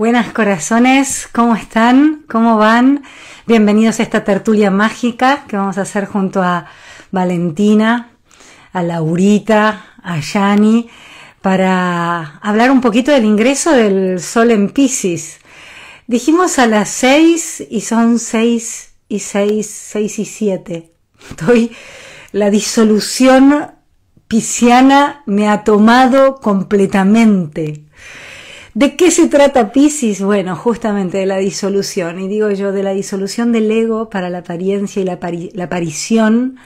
Buenas corazones, ¿cómo están? ¿Cómo van? Bienvenidos a esta tertulia mágica que vamos a hacer junto a Valentina, a Laurita, a Yani, para hablar un poquito del ingreso del Sol en Piscis. Dijimos a las 6 y son 6 y 6, 6 y 7. La disolución pisciana me ha tomado completamente. ¿De qué se trata Piscis? Bueno, justamente de la disolución, y digo yo, de la disolución del ego para la apariencia y la aparición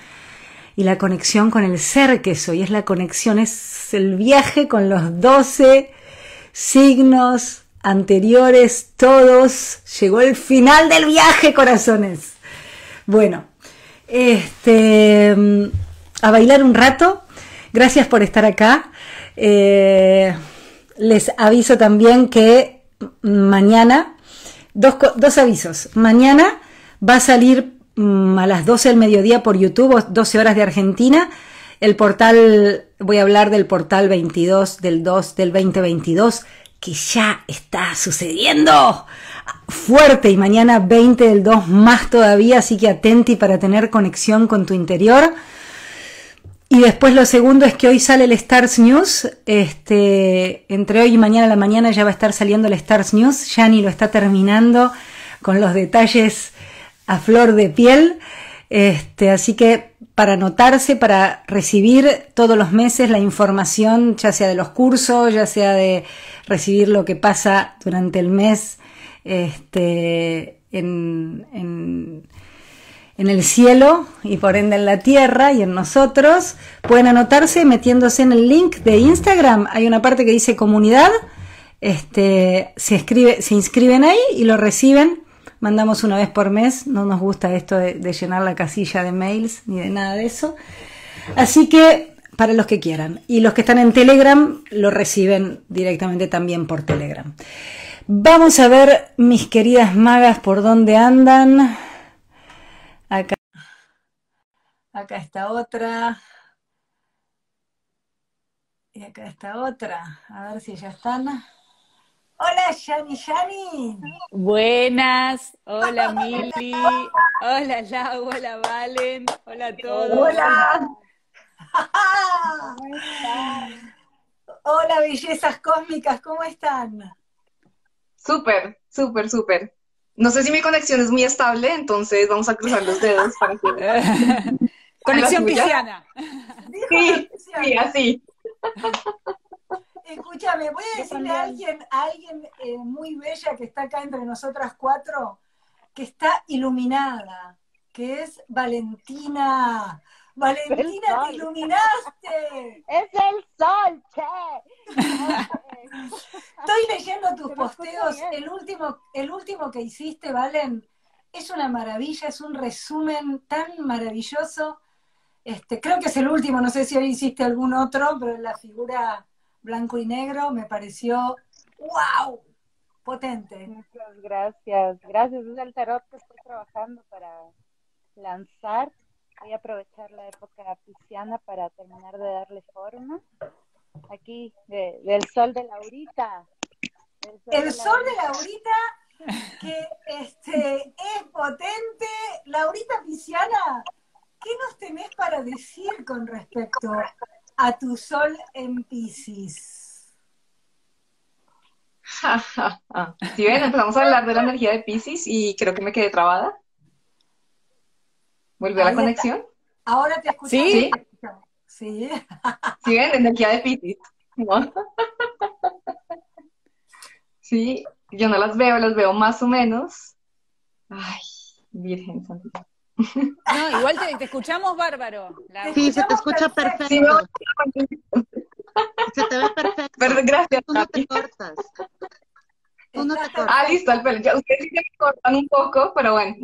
y la conexión con el ser que soy. Es la conexión, es el viaje con los 12 signos anteriores, todos. Llegó el final del viaje, corazones. Bueno, a bailar un rato. Gracias por estar acá. Les aviso también que mañana, dos avisos. Mañana va a salir a las 12 del mediodía por YouTube, 12 horas de Argentina. El portal, voy a hablar del portal 22 del 2 del 2022, que ya está sucediendo fuerte. Y mañana 20 del 2 más todavía, así que atenti para tener conexión con tu interior. Y después lo segundo es que hoy sale el Stars News, entre hoy y mañana a la mañana ya va a estar saliendo el Stars News. Yani lo está terminando con los detalles a flor de piel, así que para anotarse, para recibir todos los meses la información, ya sea de los cursos, ya sea de recibir lo que pasa durante el mes en el cielo y por ende en la tierra y en nosotros, pueden anotarse metiéndose en el link de Instagram. Hay una parte que dice comunidad, se inscriben ahí y lo reciben. Mandamos una vez por mes, no nos gusta esto de llenar la casilla de mails ni de nada de eso. Así que para los que quieran, y los que están en Telegram lo reciben directamente también por Telegram. Vamos a ver, mis queridas magas, por dónde andan. Acá está otra. Y acá está otra. A ver si ya están. Hola, Yani. Buenas. Hola, Mili. Hola, Lau. Hola, Valen. Hola a todos. Hola. Hola, bellezas cósmicas. ¿Cómo están? Súper, súper, súper. No sé si mi conexión es muy estable, entonces vamos a cruzar los dedos para que... Conexión pisciana. Sí, así. Escúchame, voy a decirle a alguien muy bella que está acá entre nosotras cuatro, que está iluminada, que es Valentina. Valentina, te iluminaste. Es el sol, che. Estoy leyendo tus posteos. El último que hiciste, Valen, es una maravilla, es un resumen tan maravilloso. Creo que es el último, no sé si hoy hiciste algún otro, pero la figura blanco y negro me pareció ¡wow! Potente. Muchas gracias. Gracias, es el tarot que estoy trabajando para lanzar. Voy a aprovechar la época pisciana para terminar de darle forma. Aquí, del sol de Laurita. El sol de Laurita, que es potente. Laurita pisciana, ¿qué nos tenés para decir con respecto a tu sol en Piscis? Si ven, empezamos a hablar de la energía de Piscis y creo que me quedé trabada. ¿Vuelve a la conexión? Ahora te escucho. ¿Sí? Sí. ¿Sí ven? Energía de Piscis. ¿No? Sí, yo no las veo más o menos. Ay, Virgen Santa. No, igual te escuchamos bárbaro. Sí, se te escucha perfecto. Sí, se te ve perfecto. Pero gracias. Tú no te cortas. Tú no te cortas. Ah, listo, Albert. Ustedes sí se me cortan un poco, pero bueno.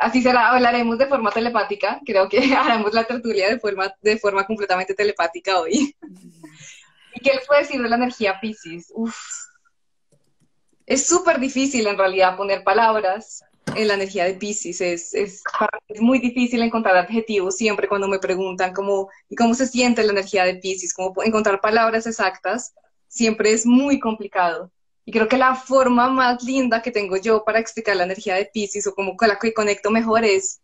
Así será, hablaremos de forma telepática. Creo que haremos la tertulia de forma completamente telepática hoy. ¿Y qué les puedo decir de la energía Piscis? Uf. Es súper difícil en realidad poner palabras en la energía de Piscis. Para mí es muy difícil encontrar adjetivos siempre cuando me preguntan cómo se siente la energía de Piscis, cómo encontrar palabras exactas. Siempre es muy complicado. Y creo que la forma más linda que tengo yo para explicar la energía de Piscis, o como con la que conecto mejor, es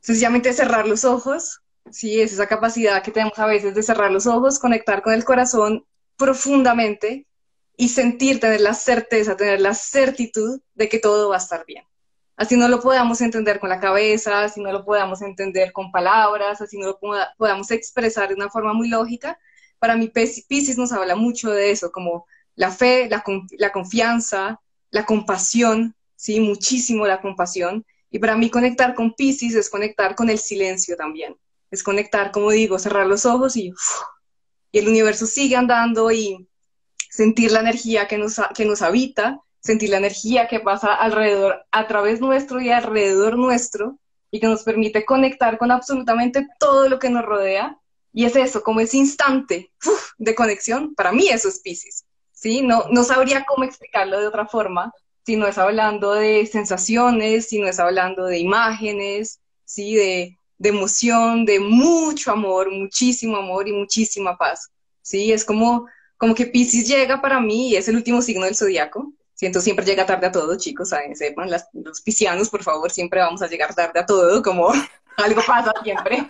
sencillamente cerrar los ojos. Sí, es esa capacidad que tenemos a veces de cerrar los ojos, conectar con el corazón profundamente y sentir, tener la certeza, tener la certitud de que todo va a estar bien. Así no lo podamos entender con la cabeza, así no lo podamos entender con palabras, así no lo podamos expresar de una forma muy lógica. Para mí Piscis nos habla mucho de eso, como la fe, la confianza, la compasión, sí, muchísimo la compasión. Y para mí conectar con Piscis es conectar con el silencio también. Es conectar, como digo, cerrar los ojos y el universo sigue andando, y sentir la energía que nos habita, sentir la energía que pasa alrededor, a través nuestro y alrededor nuestro, y que nos permite conectar con absolutamente todo lo que nos rodea. Y es eso, como ese instante de conexión. Para mí eso es Piscis, ¿sí? No sabría cómo explicarlo de otra forma, si no es hablando de sensaciones, si no es hablando de imágenes, ¿sí? De emoción, de mucho amor, muchísimo amor y muchísima paz, ¿sí? Es como que Piscis llega para mí, y es el último signo del zodiaco. Siento, siempre llega tarde a todo, chicos, ¿saben? Sepan, los piscianos, por favor, siempre vamos a llegar tarde a todo, como algo pasa siempre.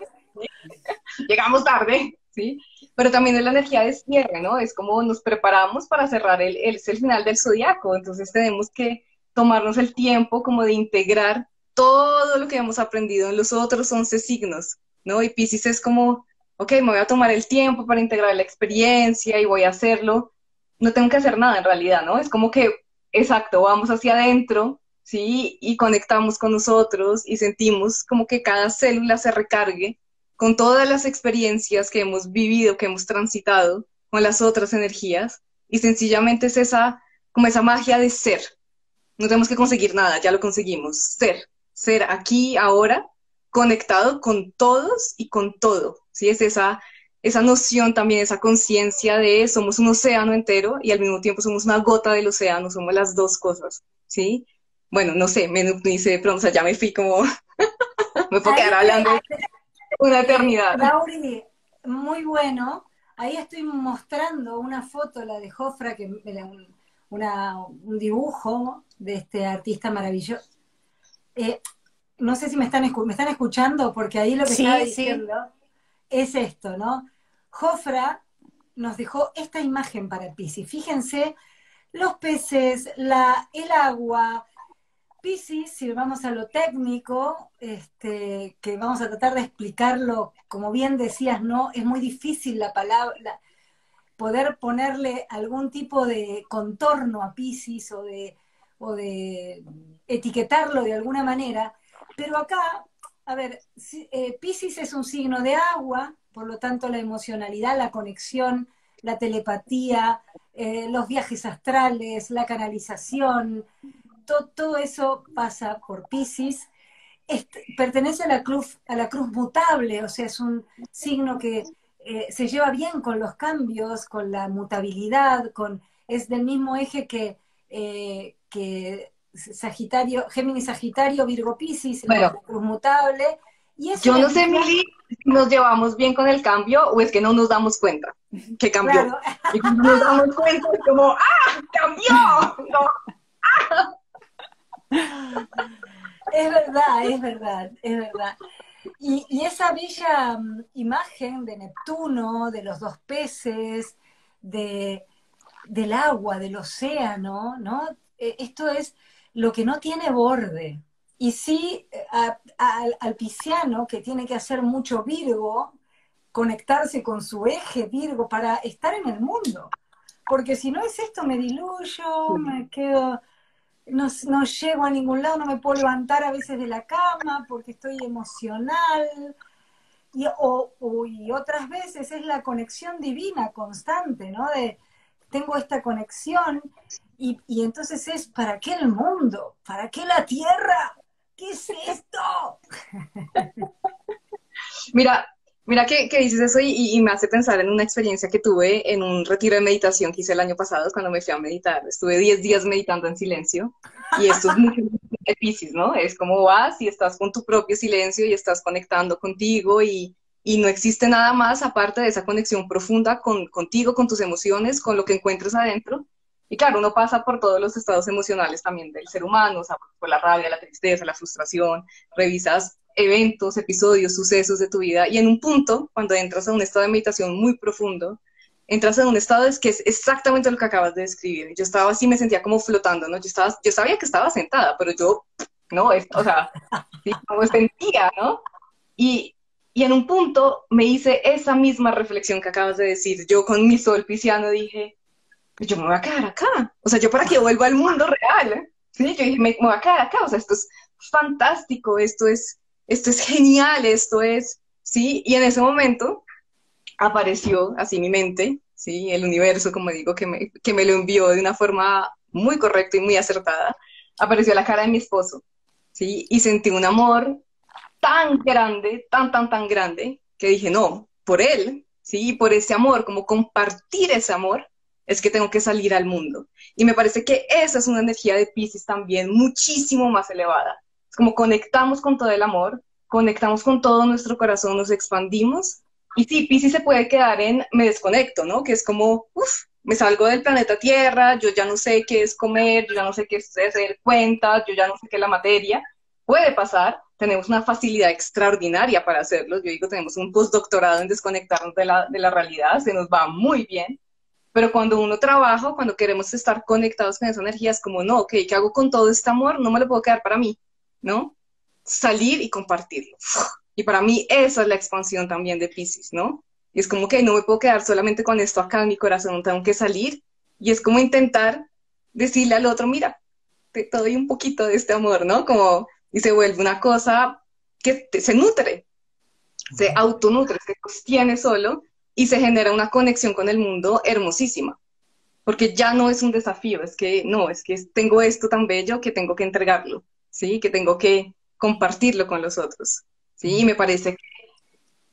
Llegamos tarde, ¿sí? Pero también es la energía de cierre, ¿no? Es como nos preparamos para cerrar el final del zodiaco. Entonces tenemos que tomarnos el tiempo como de integrar todo lo que hemos aprendido en los otros 11 signos, ¿no? Y Piscis es como, ok, me voy a tomar el tiempo para integrar la experiencia y voy a hacerlo. No tengo que hacer nada en realidad, ¿no? Es como que, exacto, vamos hacia adentro, ¿sí? Y conectamos con nosotros y sentimos como que cada célula se recargue con todas las experiencias que hemos vivido, que hemos transitado, con las otras energías. Y sencillamente es como esa magia de ser. No tenemos que conseguir nada, ya lo conseguimos, ser. Ser aquí, ahora, conectado con todos y con todo, ¿sí? Es esa noción también, esa conciencia de somos un océano entero y al mismo tiempo somos una gota del océano, somos las dos cosas, ¿sí? Bueno, no sé, me nuptice de pronto, o sea, ya me fui como... me puedo quedar hablando una eternidad. Lauri, muy bueno. Ahí estoy mostrando una foto, la de Jofra, que un dibujo de este artista maravilloso. No sé si me están escuchando, porque ahí lo que sí, estaba diciendo es esto, ¿no? Jofra nos dejó esta imagen para Piscis. Fíjense, los peces, el agua. Piscis, si vamos a lo técnico, que vamos a tratar de explicarlo, como bien decías, ¿no? Es muy difícil la palabra, poder ponerle algún tipo de contorno a Piscis o de etiquetarlo de alguna manera, pero acá, a ver, Piscis es un signo de agua, por lo tanto la emocionalidad, la conexión, la telepatía, los viajes astrales, la canalización, todo eso pasa por Piscis. Pertenece a la cruz mutable, o sea, es un signo que se lleva bien con los cambios, con la mutabilidad, es del mismo eje que Sagitario, Géminis, Sagitario, Virgo, Piscis, bueno, la cruz mutable. Y eso, yo no sé, Mili, ¿nos llevamos bien con el cambio o es que no nos damos cuenta que cambió? Claro. Y cuando nos damos cuenta es como, ¡ah, cambió! No. ¡Ah! Es verdad, es verdad, es verdad. Y esa bella imagen de Neptuno, de los dos peces, del agua, del océano, ¿no? Esto es lo que no tiene borde. Y sí, al pisciano, que tiene que hacer mucho Virgo, conectarse con su eje Virgo para estar en el mundo. Porque si no es esto, me diluyo, me quedo... No llego a ningún lado, no me puedo levantar a veces de la cama porque estoy emocional. Y otras veces es la conexión divina constante, ¿no? Tengo esta conexión y entonces es, ¿para qué el mundo? ¿Para qué la tierra? ¿Qué es esto? Mira que dices eso y me hace pensar en una experiencia que tuve en un retiro de meditación que hice el año pasado cuando me fui a meditar. Estuve 10 días meditando en silencio y esto es mucho de Piscis, ¿no? Es como vas y estás con tu propio silencio y estás conectando contigo y no existe nada más aparte de esa conexión profunda contigo, con tus emociones, con lo que encuentras adentro. Y claro, uno pasa por todos los estados emocionales también del ser humano, o sea, por la rabia, la tristeza, la frustración, revisas eventos, episodios, sucesos de tu vida, y en un punto, cuando entras a un estado de meditación muy profundo, entras en un estado que es exactamente lo que acabas de describir. Yo estaba así, me sentía como flotando, ¿no? Yo sabía que estaba sentada, pero yo, no, o sea, como sentía, ¿no? Y en un punto me hice esa misma reflexión que acabas de decir. Yo con mi sol pisciano dije, yo me voy a quedar acá. O sea, yo para que vuelva al mundo real, ¿eh? Sí, yo dije, me voy a quedar acá. O sea, esto es fantástico, esto es genial, esto es, ¿sí? Y en ese momento apareció así mi mente, ¿sí? El universo, como digo, que me lo envió de una forma muy correcta y muy acertada. Apareció la cara de mi esposo, ¿sí? Y sentí un amor tan grande, tan grande, que dije, no, por él, ¿sí? Por ese amor, como compartir ese amor, es que tengo que salir al mundo. Y me parece que esa es una energía de Piscis también muchísimo más elevada. Es como conectamos con todo el amor, conectamos con todo nuestro corazón, nos expandimos. Y sí, Piscis se puede quedar en me desconecto, ¿no? Que es como, uff, me salgo del planeta Tierra, yo ya no sé qué es comer, yo ya no sé qué es hacer cuentas, yo ya no sé qué es la materia. Puede pasar, tenemos una facilidad extraordinaria para hacerlo. Yo digo, tenemos un postdoctorado en desconectarnos de la realidad, se nos va muy bien. Pero cuando uno trabaja, cuando queremos estar conectados con esa energía, es como, no, ok, ¿qué hago con todo este amor? No me lo puedo quedar para mí, ¿no? Salir y compartirlo. Y para mí esa es la expansión también de Piscis, ¿no? Y es como que no me puedo quedar solamente con esto acá en mi corazón, tengo que salir. Y es como intentar decirle al otro, mira, te doy un poquito de este amor, ¿no? Como... Y se vuelve una cosa que se nutre, se autonutre, se sostiene solo y se genera una conexión con el mundo hermosísima. Porque ya no es un desafío, es que no, es que tengo esto tan bello que tengo que entregarlo, ¿sí? Que tengo que compartirlo con los otros, ¿sí? Y me parece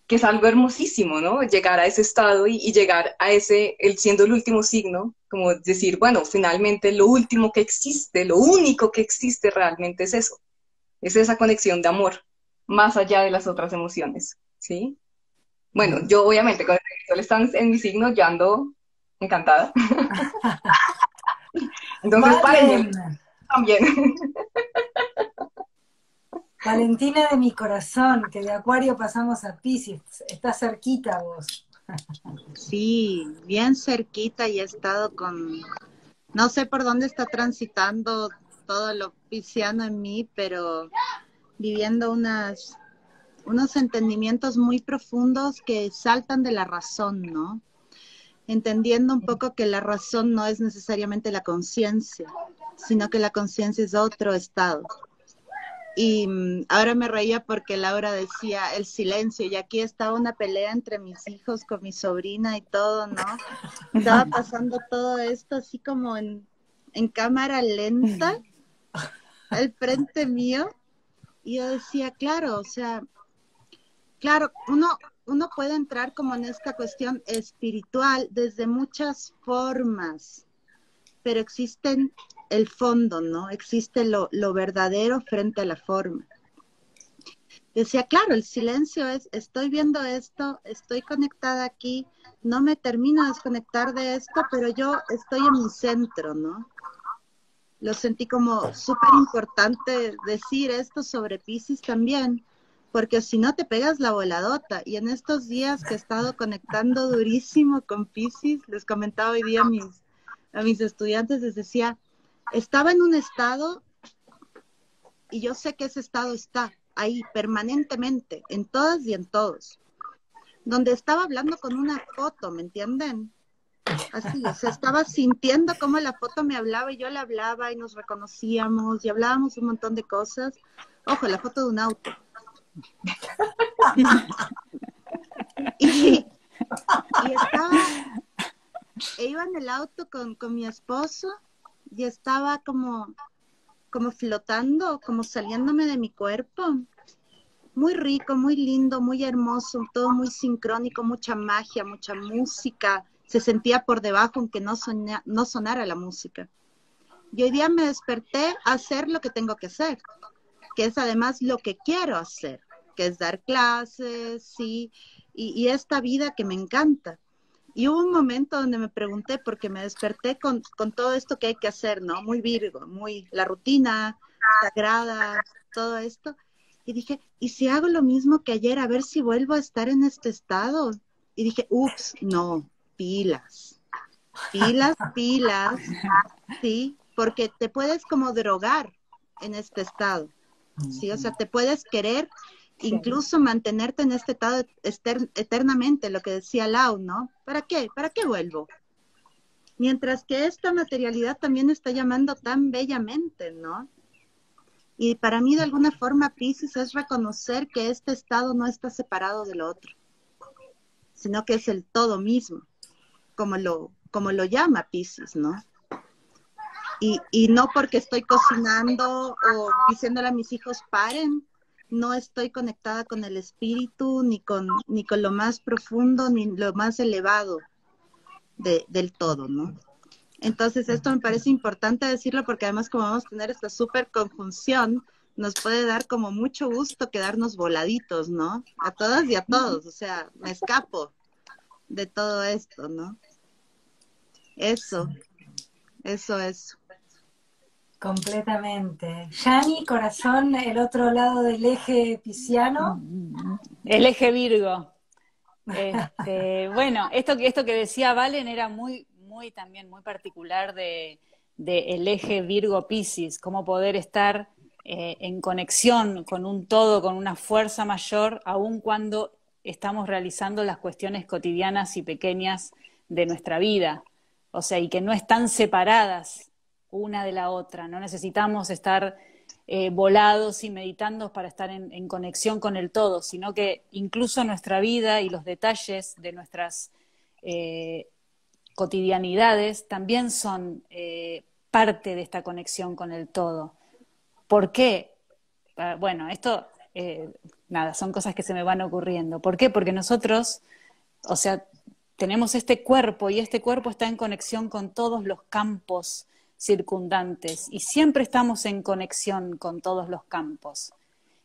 que es algo hermosísimo, ¿no? Llegar a ese estado y llegar a ese, siendo el último signo, como decir, bueno, finalmente lo último que existe, lo único que existe realmente es eso. Es esa conexión de amor, más allá de las otras emociones, ¿sí? Bueno, yo obviamente, cuando el sol está en mi signo, ya ando encantada. Entonces, vale. También. Valentina de mi corazón, que de Acuario pasamos a Piscis, está cerquita vos. Sí, bien cerquita y he estado con... No sé por dónde está transitando... todo lo pisciano en mí, pero viviendo unos entendimientos muy profundos que saltan de la razón, ¿no? Entendiendo un poco que la razón no es necesariamente la conciencia, sino que la conciencia es otro estado. Y ahora me reía porque Laura decía el silencio, y aquí estaba una pelea entre mis hijos con mi sobrina y todo, ¿no? Estaba pasando todo esto así como en cámara lenta, al frente mío, y yo decía, claro, o sea, claro, uno puede entrar como en esta cuestión espiritual desde muchas formas, pero existe el fondo, ¿no? Existe lo verdadero frente a la forma. Decía, claro, el silencio es, estoy viendo esto, estoy conectada aquí, no me termino de desconectar de esto, pero yo estoy en mi centro, ¿no? Lo sentí como súper importante decir esto sobre Piscis también, porque si no te pegas la voladota. Y en estos días que he estado conectando durísimo con Piscis, les comentaba hoy día a mis estudiantes, les decía, estaba en un estado, y yo sé que ese estado está ahí permanentemente, en todas y en todos, donde estaba hablando con una foto, ¿me entienden? Así, o sea, estaba sintiendo cómo la foto me hablaba y yo le hablaba y nos reconocíamos y hablábamos un montón de cosas. Ojo, la foto de un auto. Y estaba, iba en el auto con mi esposo y estaba como flotando, como saliéndome de mi cuerpo. Muy rico, muy lindo, muy hermoso, todo muy sincrónico, mucha magia, mucha música. Se sentía por debajo aunque no sonara la música. Y hoy día me desperté a hacer lo que tengo que hacer, que es además lo que quiero hacer, que es dar clases, ¿sí? y esta vida que me encanta. Y hubo un momento donde me pregunté, porque me desperté con todo esto que hay que hacer, ¿no? Muy Virgo, muy la rutina sagrada, todo esto. Y dije, ¿y si hago lo mismo que ayer? A ver si vuelvo a estar en este estado. Y dije, ups, no, pilas. Pilas, pilas. Sí, porque te puedes como drogar en este estado. Sí, o sea, te puedes querer incluso mantenerte en este estado eternamente, lo que decía Lau, ¿no? ¿Para qué? ¿Para qué vuelvo? Mientras que esta materialidad también está llamando tan bellamente, ¿no? Y para mí, de alguna forma, Piscis, es reconocer que este estado no está separado del otro, sino que es el todo mismo, como lo llama Piscis, ¿no? Y no porque estoy cocinando o diciéndole a mis hijos, paren, no estoy conectada con el espíritu, ni con lo más profundo, ni lo más elevado del todo, ¿no? Entonces esto me parece importante decirlo, porque además como vamos a tener esta súper conjunción, nos puede dar como mucho gusto quedarnos voladitos, ¿no? A todas y a todos, o sea, me escapo de todo esto, ¿no? Eso. Completamente. Yani, corazón, el otro lado del eje pisciano. El eje Virgo. Bueno, esto que decía Valen era muy también muy particular de el eje Virgo Piscis, cómo poder estar en conexión con un todo, con una fuerza mayor, aun cuando estamos realizando las cuestiones cotidianas y pequeñas de nuestra vida. O sea, y que no están separadas una de la otra, no necesitamos estar volados y meditando para estar en conexión con el todo, sino que incluso nuestra vida y los detalles de nuestras cotidianidades también son parte de esta conexión con el todo. ¿Por qué? Bueno, esto, nada, son cosas que se me van ocurriendo. ¿Por qué? Porque nosotros, o sea, tenemos este cuerpo y este cuerpo está en conexión con todos los campos circundantes y siempre estamos en conexión con todos los campos.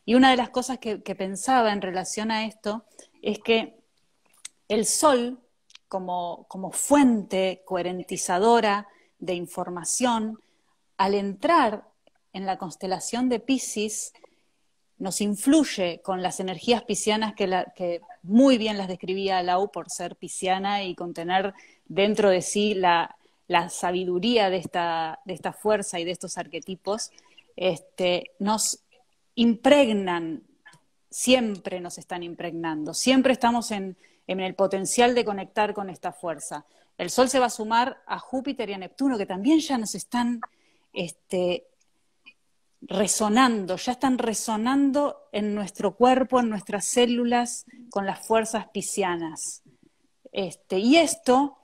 Y una de las cosas que pensaba en relación a esto es que el sol, como fuente coherentizadora de información, al entrar en la constelación de Piscis, nos influye con las energías piscianas que muy bien las describía Lau por ser pisciana y con tener dentro de sí la sabiduría de esta fuerza y de estos arquetipos, nos impregnan, siempre nos están impregnando, siempre estamos en el potencial de conectar con esta fuerza. El Sol se va a sumar a Júpiter y a Neptuno, que también ya nos están resonando, ya están resonando en nuestro cuerpo, en nuestras células, con las fuerzas piscianas. Y esto,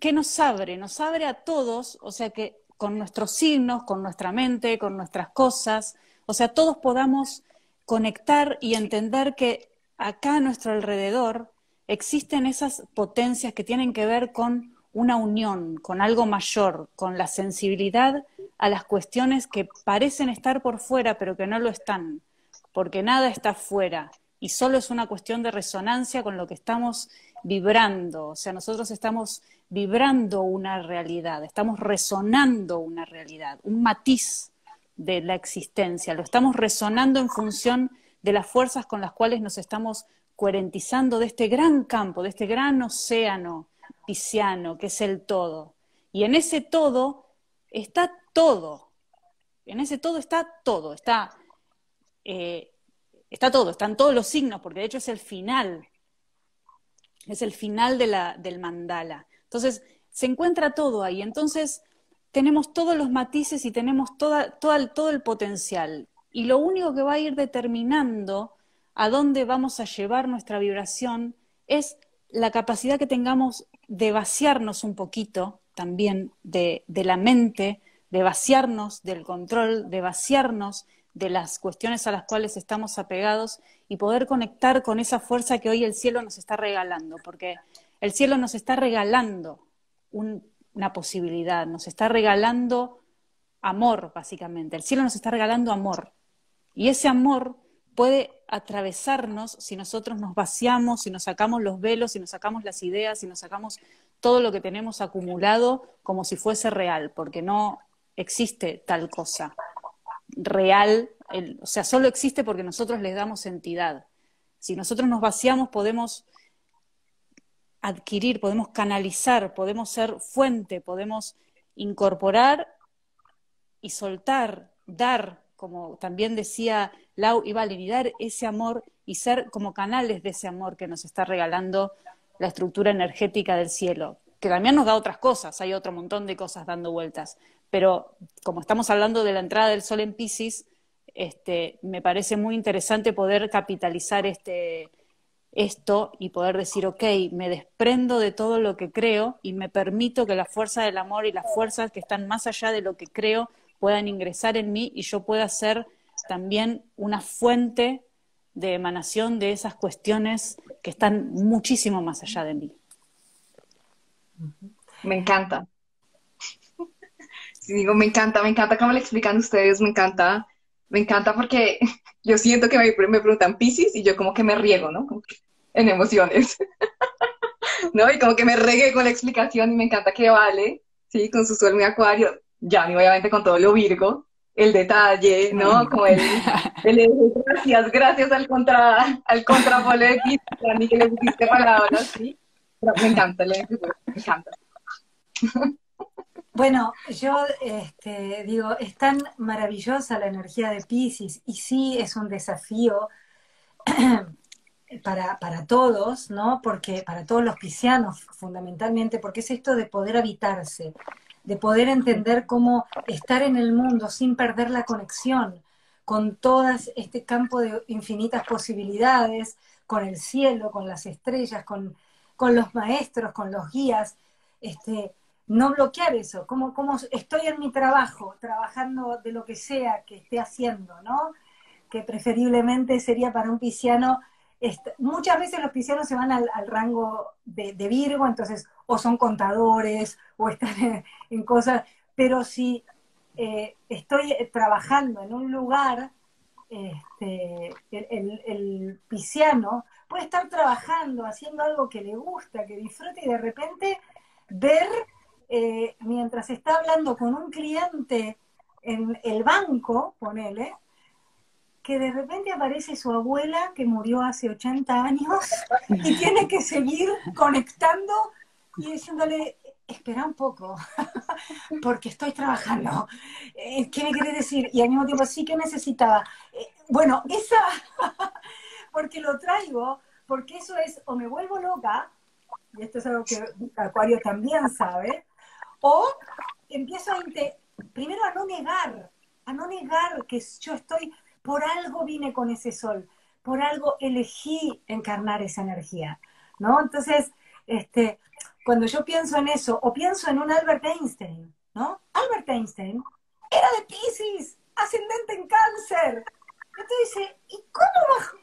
¿qué nos abre? Nos abre a todos, o sea que con nuestros signos, con nuestra mente, con nuestras cosas, o sea, todos podamos conectar y entender que acá a nuestro alrededor existen esas potencias que tienen que ver con una unión, con algo mayor, con la sensibilidad a las cuestiones que parecen estar por fuera, pero que no lo están, porque nada está fuera, y solo es una cuestión de resonancia con lo que estamos vibrando. O sea, nosotros estamos vibrando una realidad, estamos resonando una realidad, un matiz de la existencia, lo estamos resonando en función de las fuerzas con las cuales nos estamos coherentizando de este gran campo, de este gran océano pisciano, que es el todo. Y en ese todo está todo. En ese todo está todo. Está todo, están todos los signos, porque de hecho es el final. Es el final del mandala. Entonces, se encuentra todo ahí. Entonces, tenemos todos los matices y tenemos todo el potencial. Y lo único que va a ir determinando a dónde vamos a llevar nuestra vibración es la capacidad que tengamos de vaciarnos un poquito también de la mente, de vaciarnos del control, de vaciarnos de las cuestiones a las cuales estamos apegados y poder conectar con esa fuerza que hoy el cielo nos está regalando, porque el cielo nos está regalando una posibilidad, nos está regalando amor, básicamente. El cielo nos está regalando amor, y ese amor puede atravesarnos si nosotros nos vaciamos, si nos sacamos los velos, si nos sacamos las ideas, si nos sacamos todo lo que tenemos acumulado como si fuese real, porque no existe tal cosa real, o sea, solo existe porque nosotros les damos entidad. Si nosotros nos vaciamos, podemos adquirir, podemos canalizar, podemos ser fuente, podemos incorporar y soltar, dar, como también decía Lau y Valen, dar ese amor y ser como canales de ese amor que nos está regalando la estructura energética del cielo, que también nos da otras cosas, hay otro montón de cosas dando vueltas, pero como estamos hablando de la entrada del Sol en Piscis, me parece muy interesante poder capitalizar esto y poder decir, ok, me desprendo de todo lo que creo y me permito que la fuerza del amor y las fuerzas que están más allá de lo que creo puedan ingresar en mí y yo pueda ser también una fuente de emanación de esas cuestiones que están muchísimo más allá de mí. Me encanta. Sí, digo, me encanta cómo le explican ustedes, me encanta porque yo siento que me preguntan Piscis y yo como que me riego, ¿no? Como que en emociones, ¿no? Y como que me regué con la explicación y me encanta que Vale, sí, con su sol muy acuario, ya, y obviamente con todo lo Virgo, el detalle, ¿no? Como gracias al contrapolo de ti, Dani, que le pusiste palabras, ¿sí? Pero me encanta, me encanta. Bueno, yo digo, es tan maravillosa la energía de Piscis, y sí es un desafío para todos, ¿no? Porque para todos los piscianos, fundamentalmente, porque es esto de poder habitarse, de poder entender cómo estar en el mundo sin perder la conexión con todo este campo de infinitas posibilidades, con el cielo, con las estrellas, con los maestros, con los guías, no bloquear eso, como estoy en mi trabajo, trabajando de lo que sea que esté haciendo, ¿no? Que preferiblemente sería para un pisciano, muchas veces los piscianos se van al rango de Virgo, entonces o son contadores, o están en cosas, pero si estoy trabajando en un lugar, el pisciano puede estar trabajando, haciendo algo que le gusta, que disfrute, y de repente ver, mientras está hablando con un cliente en el banco, ponele, que de repente aparece su abuela, que murió hace 80 años, y tiene que seguir conectando y diciéndole, espera un poco, porque estoy trabajando. ¿Qué me quiere decir? Y al mismo tiempo, sí, que necesitaba. Bueno, esa, porque lo traigo, porque eso es, o me vuelvo loca, y esto es algo que Acuario también sabe, o empiezo primero a no negar que yo estoy, por algo vine con ese sol, por algo elegí encarnar esa energía, ¿no? Entonces, cuando yo pienso en eso, o pienso en un Albert Einstein, ¿no? Albert Einstein era de Piscis, ascendente en Cáncer. Entonces dice, ¿y cómo bajó?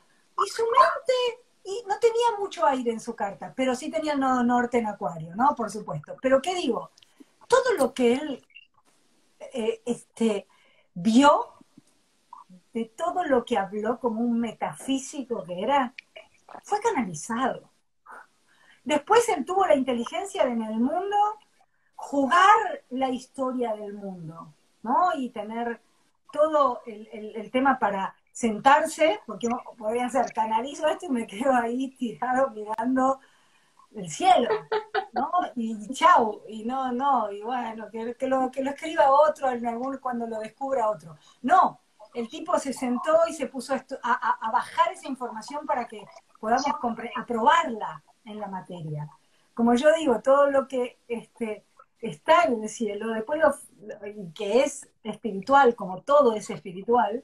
Y su mente, y no tenía mucho aire en su carta, pero sí tenía el nodo norte en Acuario, ¿no? Por supuesto. Pero ¿qué digo? Todo lo que él vio, de todo lo que habló como un metafísico que era, fue canalizado. Después él tuvo la inteligencia de en el mundo jugar la historia del mundo, ¿no? Y tener todo el tema para sentarse, porque podrían ser, canalizo esto y me quedo ahí tirado mirando el cielo, ¿no? Y chau, y no, y bueno, que lo escriba otro en algún, cuando lo descubra otro. No, el tipo se sentó y se puso a bajar esa información para que podamos aprobarla en la materia. Como yo digo, todo lo que está en el cielo, después que es espiritual, como todo es espiritual,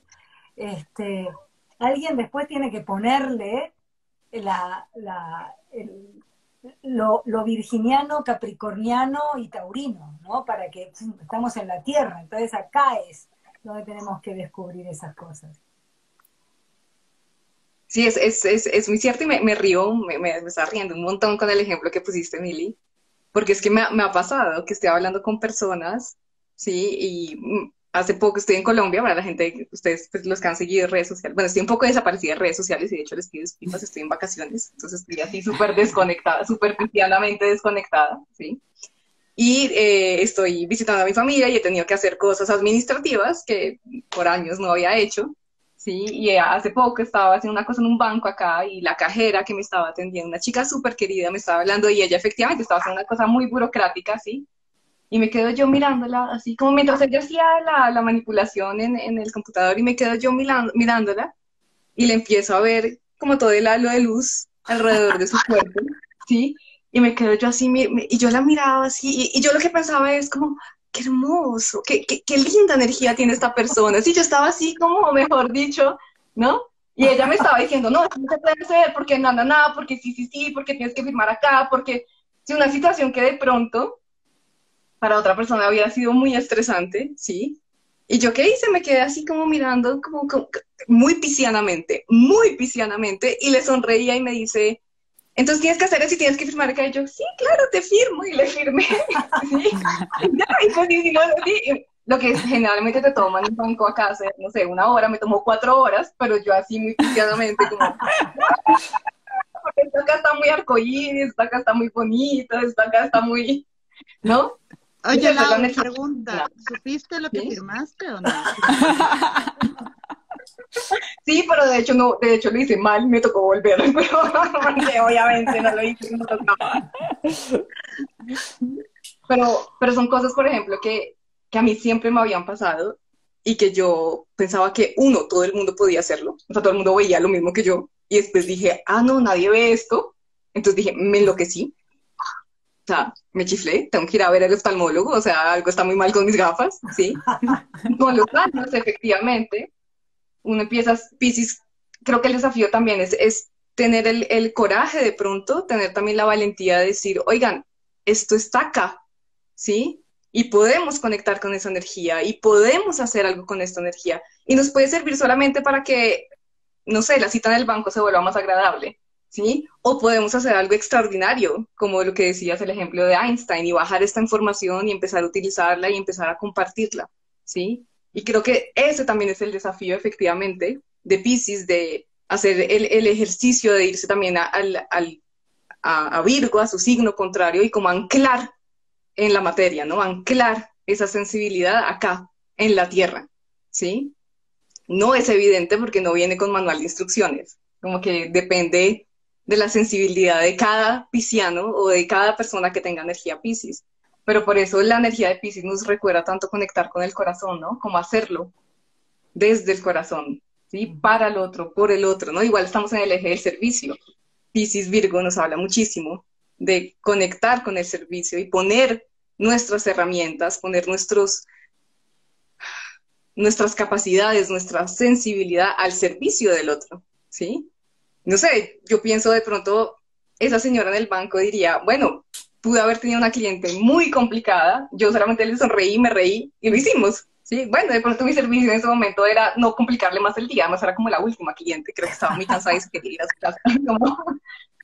alguien después tiene que ponerle lo virginiano, capricorniano y taurino, ¿no? Para que estamos en la tierra, entonces acá es donde tenemos que descubrir esas cosas. Sí, es muy cierto y me río, me estaba riendo un montón con el ejemplo que pusiste, Mili, porque es que me ha pasado que estoy hablando con personas, ¿sí? Y hace poco estoy en Colombia, para la gente, ustedes pues, los que han seguido redes sociales, bueno, estoy un poco desaparecida de redes sociales y de hecho les pido disculpas, estoy en vacaciones, entonces estoy así súper desconectada, superficialmente desconectada, ¿sí? Y estoy visitando a mi familia y he tenido que hacer cosas administrativas que por años no había hecho, ¿sí? Y hace poco estaba haciendo una cosa en un banco acá y la cajera que me estaba atendiendo, una chica súper querida, me estaba hablando y ella efectivamente estaba haciendo una cosa muy burocrática, ¿sí? Y me quedo yo mirándola, así como mientras ella hacía la manipulación en el computador y me quedo yo mirándola y le empiezo a ver como todo el halo de luz alrededor de su cuerpo, ¿sí? Y me quedo yo así, y yo la miraba así, y yo lo que pensaba es como, qué hermoso, qué linda energía tiene esta persona. Sí, yo estaba así como, mejor dicho, ¿no? Y ella me estaba diciendo, no, esto no se puede hacer, porque no, no, no, porque sí, porque tienes que firmar acá, porque si una situación que de pronto para otra persona había sido muy estresante, ¿sí? Y yo, ¿qué hice? Me quedé así como mirando, como muy piscianamente, y le sonreía y me dice... Entonces tienes que hacer eso y tienes que firmar acá. Y yo, sí, claro, te firmo. Y le firmé. ¿Sí? Y pues, y no, sí. Lo que es, generalmente te toman un banco acá, hace, no sé, 1 hora, me tomó 4 horas, pero yo así muy confiadamente como... Porque esta acá está muy arcoíris, esta acá está muy bonita, esta acá está muy... ¿No? Oye, Laura, me pregunta, ¿supiste lo que firmaste o no? Sí, pero de hecho no, de hecho lo hice mal, me tocó volver, porque obviamente no lo hice, no tocaba. Pero son cosas, por ejemplo, que a mí siempre me habían pasado y que yo pensaba que todo el mundo podía hacerlo, o sea, todo el mundo veía lo mismo que yo, y después dije, ah, no, nadie ve esto, entonces dije, me enloquecí, o sea, me chiflé, tengo que ir a ver al oftalmólogo, o sea, algo está muy mal con mis gafas, ¿sí? Con los años, efectivamente, uno empieza, Piscis, creo que el desafío también es tener el coraje de pronto, tener también la valentía de decir, oigan, esto está acá, ¿sí? Y podemos conectar con esa energía, y podemos hacer algo con esta energía. Y nos puede servir solamente para que, no sé, la cita en el banco se vuelva más agradable, ¿sí? O podemos hacer algo extraordinario, como lo que decías, el ejemplo de Einstein, y bajar esta información y empezar a utilizarla y empezar a compartirla, ¿sí? Y creo que ese también es el desafío, efectivamente, de Piscis, de hacer el ejercicio de irse también a Virgo, a su signo contrario, y como anclar en la materia, ¿no? Anclar esa sensibilidad acá, en la Tierra, ¿sí? No es evidente porque no viene con manual de instrucciones, como que depende de la sensibilidad de cada pisciano o de cada persona que tenga energía Piscis. Pero por eso la energía de Piscis nos recuerda tanto conectar con el corazón, ¿no? Como hacerlo desde el corazón, ¿sí? Para el otro, por el otro, ¿no? Igual estamos en el eje del servicio. Piscis Virgo nos habla muchísimo de conectar con el servicio y poner nuestras herramientas, poner nuestras capacidades, nuestra sensibilidad al servicio del otro, ¿sí? No sé, yo pienso de pronto, esa señora en el banco diría, bueno... Pude haber tenido una cliente muy complicada, yo solamente le sonreí, me reí y lo hicimos, ¿sí? Bueno, de pronto mi servicio en ese momento era no complicarle más el día, además era como la última cliente, creo que estaba muy cansada y se quería ir a su casa,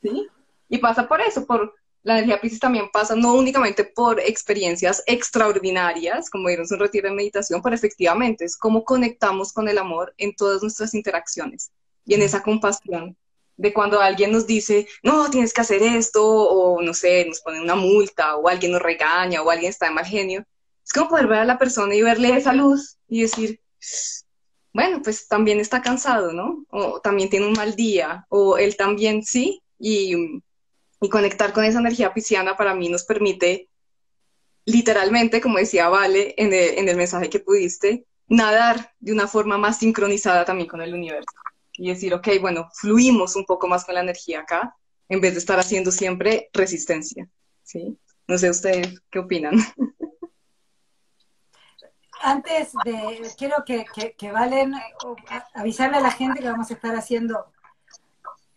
¿sí? Y pasa por eso, por la energía Piscis también pasa no únicamente por experiencias extraordinarias, como irnos a un retiro de meditación, pero efectivamente es cómo conectamos con el amor en todas nuestras interacciones y en esa compasión. De cuando alguien nos dice, no, tienes que hacer esto, o no sé, nos ponen una multa, o alguien nos regaña, o alguien está de mal genio. Es como poder ver a la persona y verle esa luz y decir, bueno, pues también está cansado, ¿no? O también tiene un mal día, o él también sí. Y conectar con esa energía pisciana para mí nos permite, literalmente, como decía Vale en el mensaje que pudiste, nadar de una forma más sincronizada también con el universo. Y decir, ok, bueno, fluimos un poco más con la energía acá, en vez de estar haciendo siempre resistencia, ¿sí? No sé ustedes, ¿qué opinan? Antes de, quiero que Valen, avisarle a la gente que vamos a estar haciendo,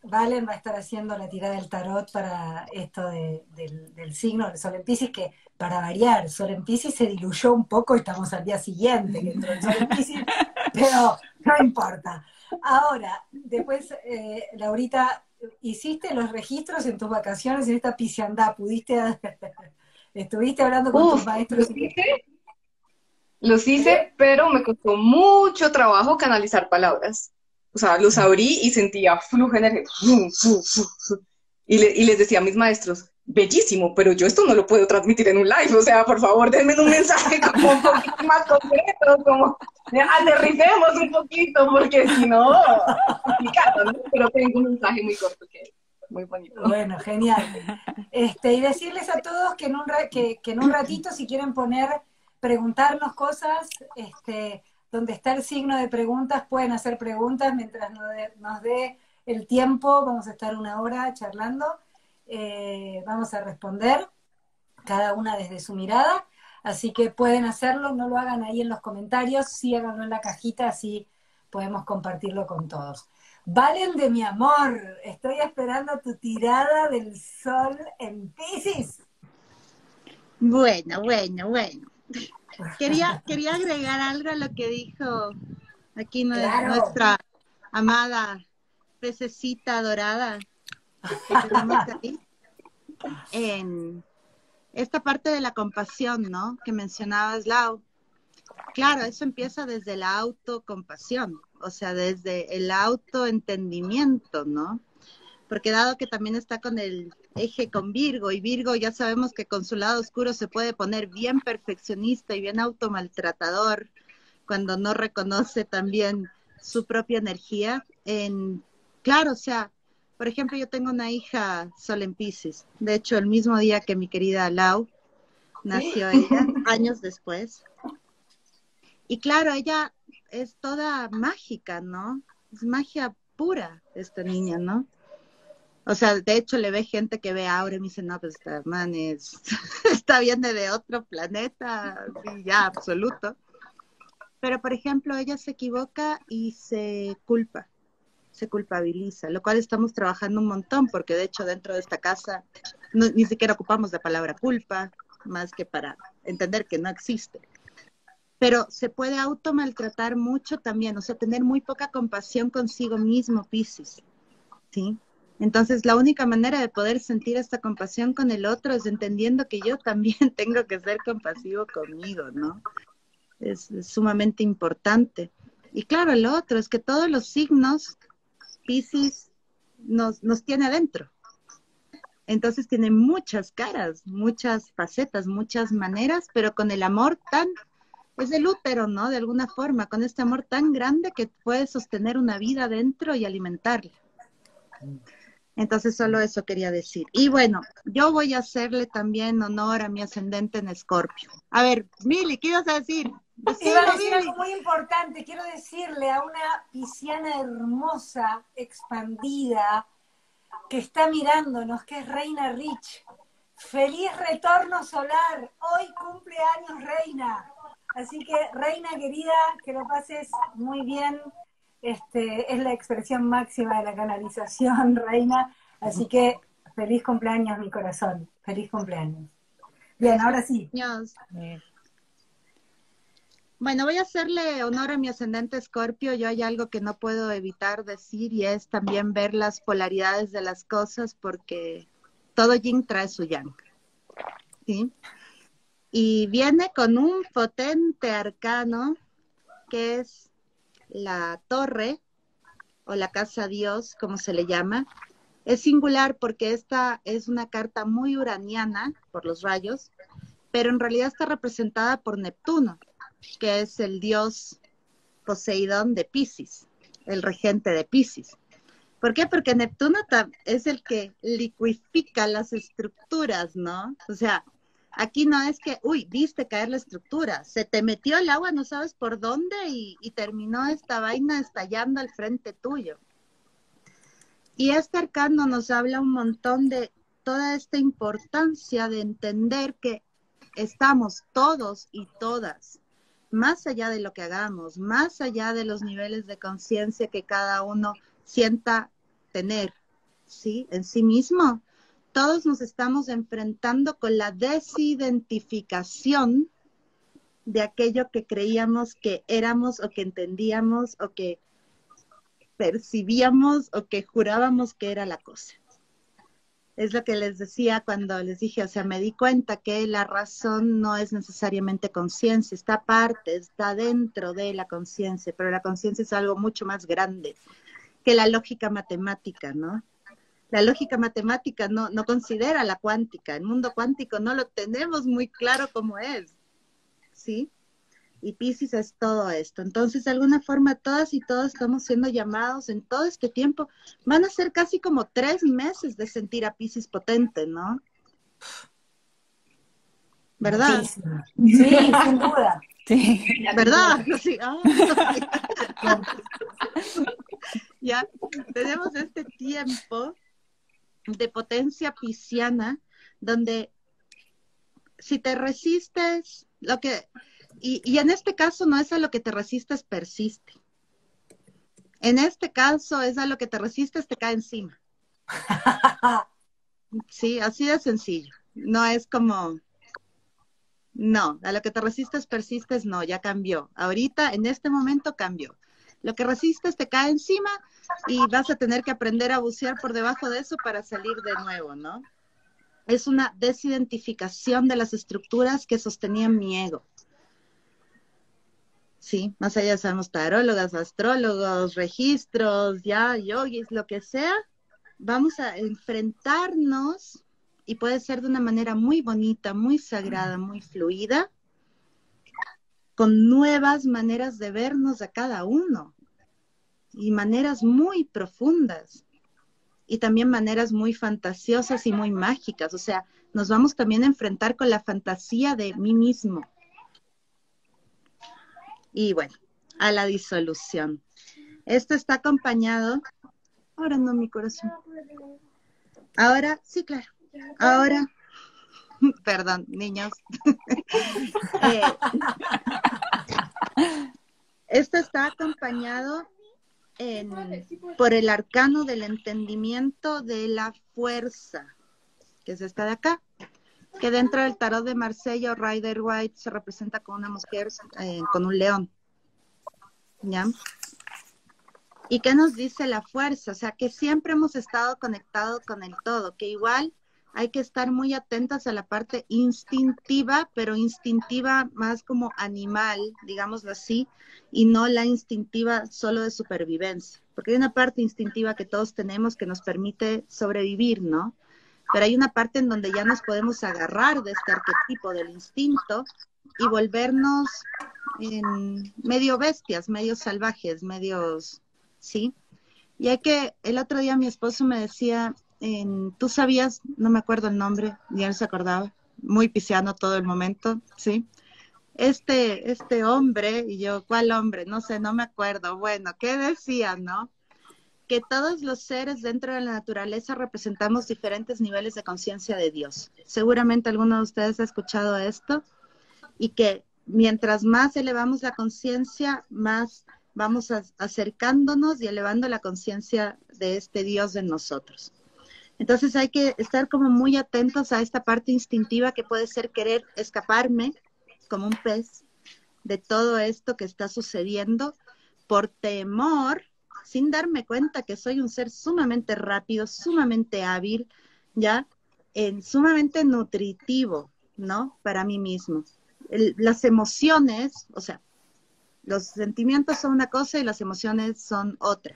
Valen va a estar haciendo la tirada del tarot para esto del signo del Sol en Piscis, que para variar, Sol en Piscis se diluyó un poco y estamos al día siguiente que entró el Sol en Piscis, pero no importa. Ahora, después, Laurita, ¿hiciste los registros en tus vacaciones en esta pisciandad? ¿Estuviste hablando con tus maestros? Los hice, pero me costó mucho trabajo canalizar palabras. O sea, los abrí y sentía flujo energético. Y les decía a mis maestros, bellísimo, pero yo esto no lo puedo transmitir en un live. O sea, por favor, denme un mensaje como un poquito más concreto, como aterricemos un poquito, porque si no, es complicado, ¿no? Pero tengo un mensaje muy corto que es muy bonito. Bueno, genial. Y decirles a todos que en un, que en un ratito, si quieren preguntarnos cosas, donde está el signo de preguntas, pueden hacer preguntas mientras nos dé el tiempo. Vamos a estar una hora charlando. Vamos a responder, cada una desde su mirada. Así que pueden hacerlo, no lo hagan ahí en los comentarios, sí háganlo en la cajita, así podemos compartirlo con todos. Valen de mi amor, estoy esperando tu tirada del sol en Piscis. Bueno, bueno, bueno. Quería agregar algo a lo que dijo aquí nuestra amada pececita dorada. En esta parte de la compasión, ¿no? Que mencionabas, Lau. Claro, eso empieza desde la autocompasión, o sea, desde el autoentendimiento, ¿no? Porque dado que también está con el eje con Virgo, y Virgo ya sabemos que con su lado oscuro se puede poner bien perfeccionista y bien automaltratador cuando no reconoce también su propia energía. Claro, o sea, por ejemplo, yo tengo una hija sol en Piscis. De hecho, el mismo día que mi querida Lau nació ella, años después. Y claro, ella es toda mágica, ¿no? Es magia pura esta niña, ¿no? O sea, de hecho, le ve gente que ve aura y me dice, no, pues esta man está viene de otro planeta, sí, ya, absoluto. Pero, por ejemplo, ella se equivoca y se culpa. Se culpabiliza, lo cual estamos trabajando un montón, porque de hecho dentro de esta casa ni siquiera ocupamos la palabra culpa, más que para entender que no existe. Pero se puede automaltratar mucho también, o sea, tener muy poca compasión consigo mismo, Piscis, ¿sí? Entonces la única manera de poder sentir esta compasión con el otro es entendiendo que yo también tengo que ser compasivo conmigo, ¿no? Es sumamente importante. Y claro, lo otro es que todos los signos Piscis nos tiene adentro. Entonces tiene muchas caras, muchas facetas, muchas maneras, pero con el amor tan, es el útero, ¿no? De alguna forma, con este amor tan grande que puede sostener una vida adentro y alimentarla. Entonces solo eso quería decir. Y bueno, yo voy a hacerle también honor a mi ascendente en Escorpio. A ver, Mili, ¿qué ibas a decir? Iba a decir algo muy importante. Quiero decirle a una pisciana hermosa, expandida, que está mirándonos, que es Reina Rich. ¡Feliz retorno solar! Hoy cumple años Reina. Así que, Reina querida, que lo pases muy bien. Es la expresión máxima de la canalización, Reina. Así que, feliz cumpleaños, mi corazón. Feliz cumpleaños. Bien, ahora sí. Dios. Bueno, voy a hacerle honor a mi ascendente Escorpio. Yo hay algo que no puedo evitar decir y es también ver las polaridades de las cosas porque todo yin trae su yang, ¿sí? Y viene con un potente arcano que es la torre o la casa Dios, como se le llama. Es singular porque esta es una carta muy uraniana por los rayos, pero en realidad está representada por Neptuno, que es el dios Poseidón de Piscis, el regente de Piscis. ¿Por qué? Porque Neptuno es el que licuifica las estructuras, ¿no? O sea, aquí no es que, uy, viste caer la estructura, se te metió el agua, no sabes por dónde, y terminó esta vaina estallando al frente tuyo. Y este arcano nos habla un montón de toda esta importancia de entender que estamos todos y todas, más allá de lo que hagamos, más allá de los niveles de conciencia que cada uno sienta tener, ¿sí? En sí mismo, todos nos estamos enfrentando con la desidentificación de aquello que creíamos que éramos o que entendíamos o que percibíamos o que jurábamos que era la cosa. Es lo que les decía cuando les dije, o sea, me di cuenta que la razón no es necesariamente conciencia, está aparte, está dentro de la conciencia, pero la conciencia es algo mucho más grande que la lógica matemática, ¿no? La lógica matemática no considera la cuántica, el mundo cuántico no lo tenemos muy claro cómo es, ¿sí? Y Piscis es todo esto. Entonces, de alguna forma, todas y todos estamos siendo llamados en todo este tiempo. Van a ser casi como 3 meses de sentir a Piscis potente, ¿no? ¿Verdad? Sí, sin duda. Sí. ¿Verdad? Sí. Oh, sí. Ya, tenemos este tiempo de potencia pisciana, donde si te resistes, lo que... Y en este caso no es a lo que te resistes, persiste. En este caso es a lo que te resistes, te cae encima. Sí, así de sencillo. No es como... No, a lo que te resistes, persistes, no, ya cambió. Ahorita, en este momento, cambió. Lo que resistes te cae encima y vas a tener que aprender a bucear por debajo de eso para salir de nuevo, ¿no? Es una desidentificación de las estructuras que sostenían mi ego. Sí, más allá somos tarólogas, astrólogos, registros, ya, yogis, lo que sea, vamos a enfrentarnos y puede ser de una manera muy bonita, muy sagrada, muy fluida, con nuevas maneras de vernos a cada uno y maneras muy profundas y también maneras muy fantasiosas y muy mágicas. O sea, nos vamos también a enfrentar con la fantasía de mí mismo. Y bueno, a la disolución. Esto está acompañado... Ahora no, mi corazón. Ahora, sí, claro. Ahora, perdón, niños. Esto está acompañado por el arcano del entendimiento de la fuerza, que es esta de acá, que dentro del tarot de Marsello, Rider White se representa con una mujer, con un león. ¿Ya? ¿Y qué nos dice la fuerza? O sea, que siempre hemos estado conectados con el todo, que igual hay que estar muy atentas a la parte instintiva, pero instintiva más como animal, digámoslo así, y no la instintiva solo de supervivencia. Porque hay una parte instintiva que todos tenemos que nos permite sobrevivir, ¿no? Pero hay una parte en donde ya nos podemos agarrar de este arquetipo del instinto y volvernos medio bestias, medio salvajes, medios, ¿sí? Y hay que, el otro día mi esposo me decía, tú sabías, no me acuerdo el nombre, ni él se acordaba, muy pisciano todo el momento, ¿sí? Este hombre, y yo, ¿cuál hombre? No sé, no me acuerdo. Bueno, ¿qué decía, no? Que todos los seres dentro de la naturaleza representamos diferentes niveles de conciencia de Dios. Seguramente alguno de ustedes ha escuchado esto, y que mientras más elevamos la conciencia, más vamos acercándonos y elevando la conciencia de este Dios en nosotros. Entonces hay que estar como muy atentos a esta parte instintiva que puede ser querer escaparme, como un pez, de todo esto que está sucediendo, por temor, sin darme cuenta que soy un ser sumamente rápido, sumamente hábil, ¿ya? Sumamente nutritivo, ¿no? Para mí mismo. Las emociones, o sea, los sentimientos son una cosa y las emociones son otra.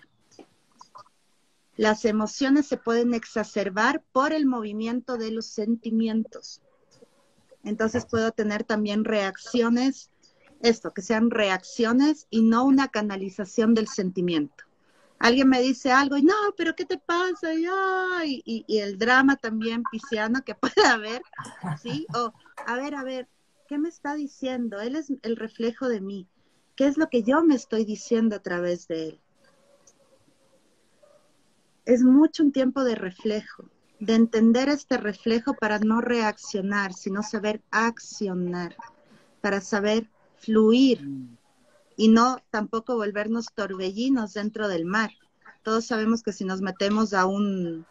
Las emociones se pueden exacerbar por el movimiento de los sentimientos. Entonces puedo tener también reacciones, esto, que sean reacciones y no una canalización del sentimiento. Alguien me dice algo y no, pero ¿qué te pasa? Y el drama también pisciano que puede haber, ¿sí? O, a ver, ¿qué me está diciendo? Él es el reflejo de mí. ¿Qué es lo que yo me estoy diciendo a través de él? Es mucho un tiempo de reflejo, de entender este reflejo para no reaccionar, sino saber accionar, para saber fluir. Y no tampoco volvernos torbellinos dentro del mar. Todos sabemos que si nos metemos a uno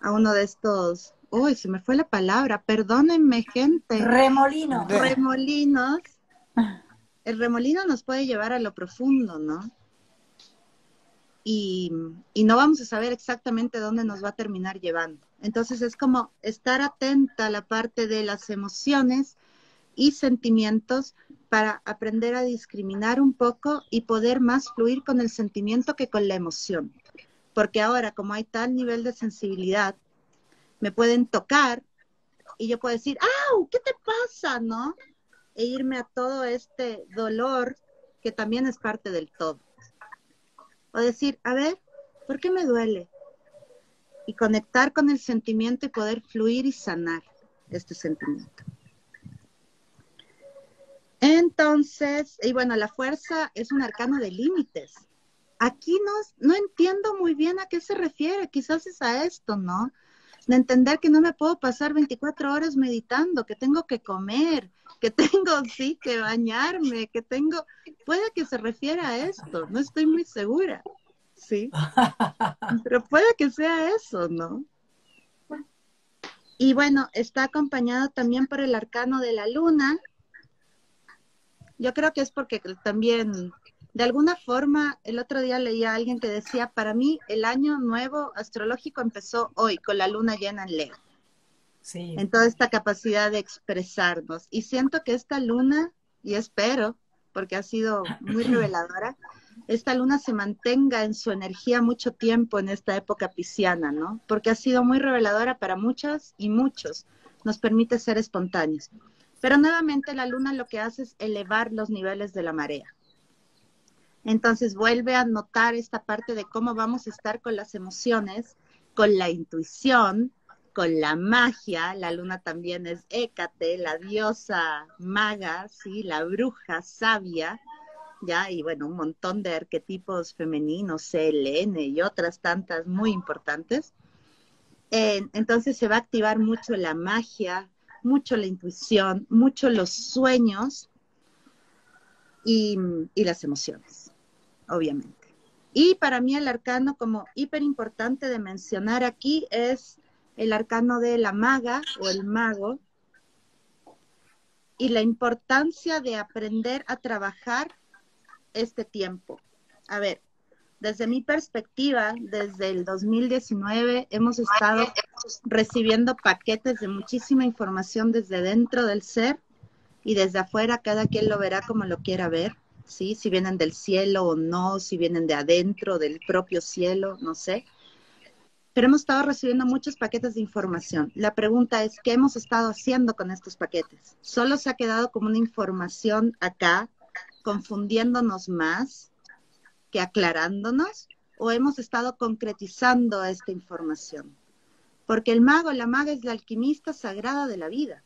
de estos... Uy, se me fue la palabra, perdónenme, gente. Remolinos. Remolinos. El remolino nos puede llevar a lo profundo, ¿no? y no vamos a saber exactamente dónde nos va a terminar llevando. Entonces es como estar atenta a la parte de las emociones y sentimientos para aprender a discriminar un poco y poder más fluir con el sentimiento que con la emoción. Porque ahora, como hay tal nivel de sensibilidad, me pueden tocar y yo puedo decir, ¡au! ¿Qué te pasa? ¿No? E irme a todo este dolor que también es parte del todo. O decir, a ver, ¿por qué me duele? Y conectar con el sentimiento y poder fluir y sanar este sentimiento. Entonces, y bueno, la fuerza es un arcano de límites. Aquí no entiendo muy bien a qué se refiere, quizás es a esto, ¿no? De entender que no me puedo pasar 24 horas meditando, que tengo que comer, que tengo, sí, que bañarme, que tengo... Puede que se refiera a esto, no estoy muy segura, ¿sí? Pero puede que sea eso, ¿no? Y bueno, está acompañado también por el arcano de la luna. Yo creo que es porque también... De alguna forma, el otro día leía a alguien que decía, para mí el año nuevo astrológico empezó hoy, con la luna llena en Leo. Sí. En toda esta capacidad de expresarnos. Y siento que esta luna, y espero, porque ha sido muy reveladora, esta luna se mantenga en su energía mucho tiempo en esta época pisciana, ¿no? Porque ha sido muy reveladora para muchas y muchos. Nos permite ser espontáneos. Pero nuevamente la luna lo que hace es elevar los niveles de la marea. Entonces vuelve a notar esta parte de cómo vamos a estar con las emociones, con la intuición, con la magia. La luna también es Hécate, la diosa maga, ¿sí? La bruja sabia, ¿ya? Y bueno, un montón de arquetipos femeninos, Selene y otras tantas muy importantes. Entonces se va a activar mucho la magia, mucho la intuición, mucho los sueños. Y las emociones, obviamente. Y para mí el arcano como hiper importante de mencionar aquí es el arcano de la maga o el mago y la importancia de aprender a trabajar este tiempo. A ver, desde mi perspectiva, desde el 2019 hemos estado recibiendo paquetes de muchísima información desde dentro del ser. Y desde afuera cada quien lo verá como lo quiera ver, ¿sí? Si vienen del cielo o no, si vienen de adentro, del propio cielo, no sé. Pero hemos estado recibiendo muchos paquetes de información. La pregunta es, ¿qué hemos estado haciendo con estos paquetes? ¿Solo se ha quedado como una información acá, confundiéndonos más que aclarándonos? ¿O hemos estado concretizando esta información? Porque el mago, la maga es la alquimista sagrada de la vida.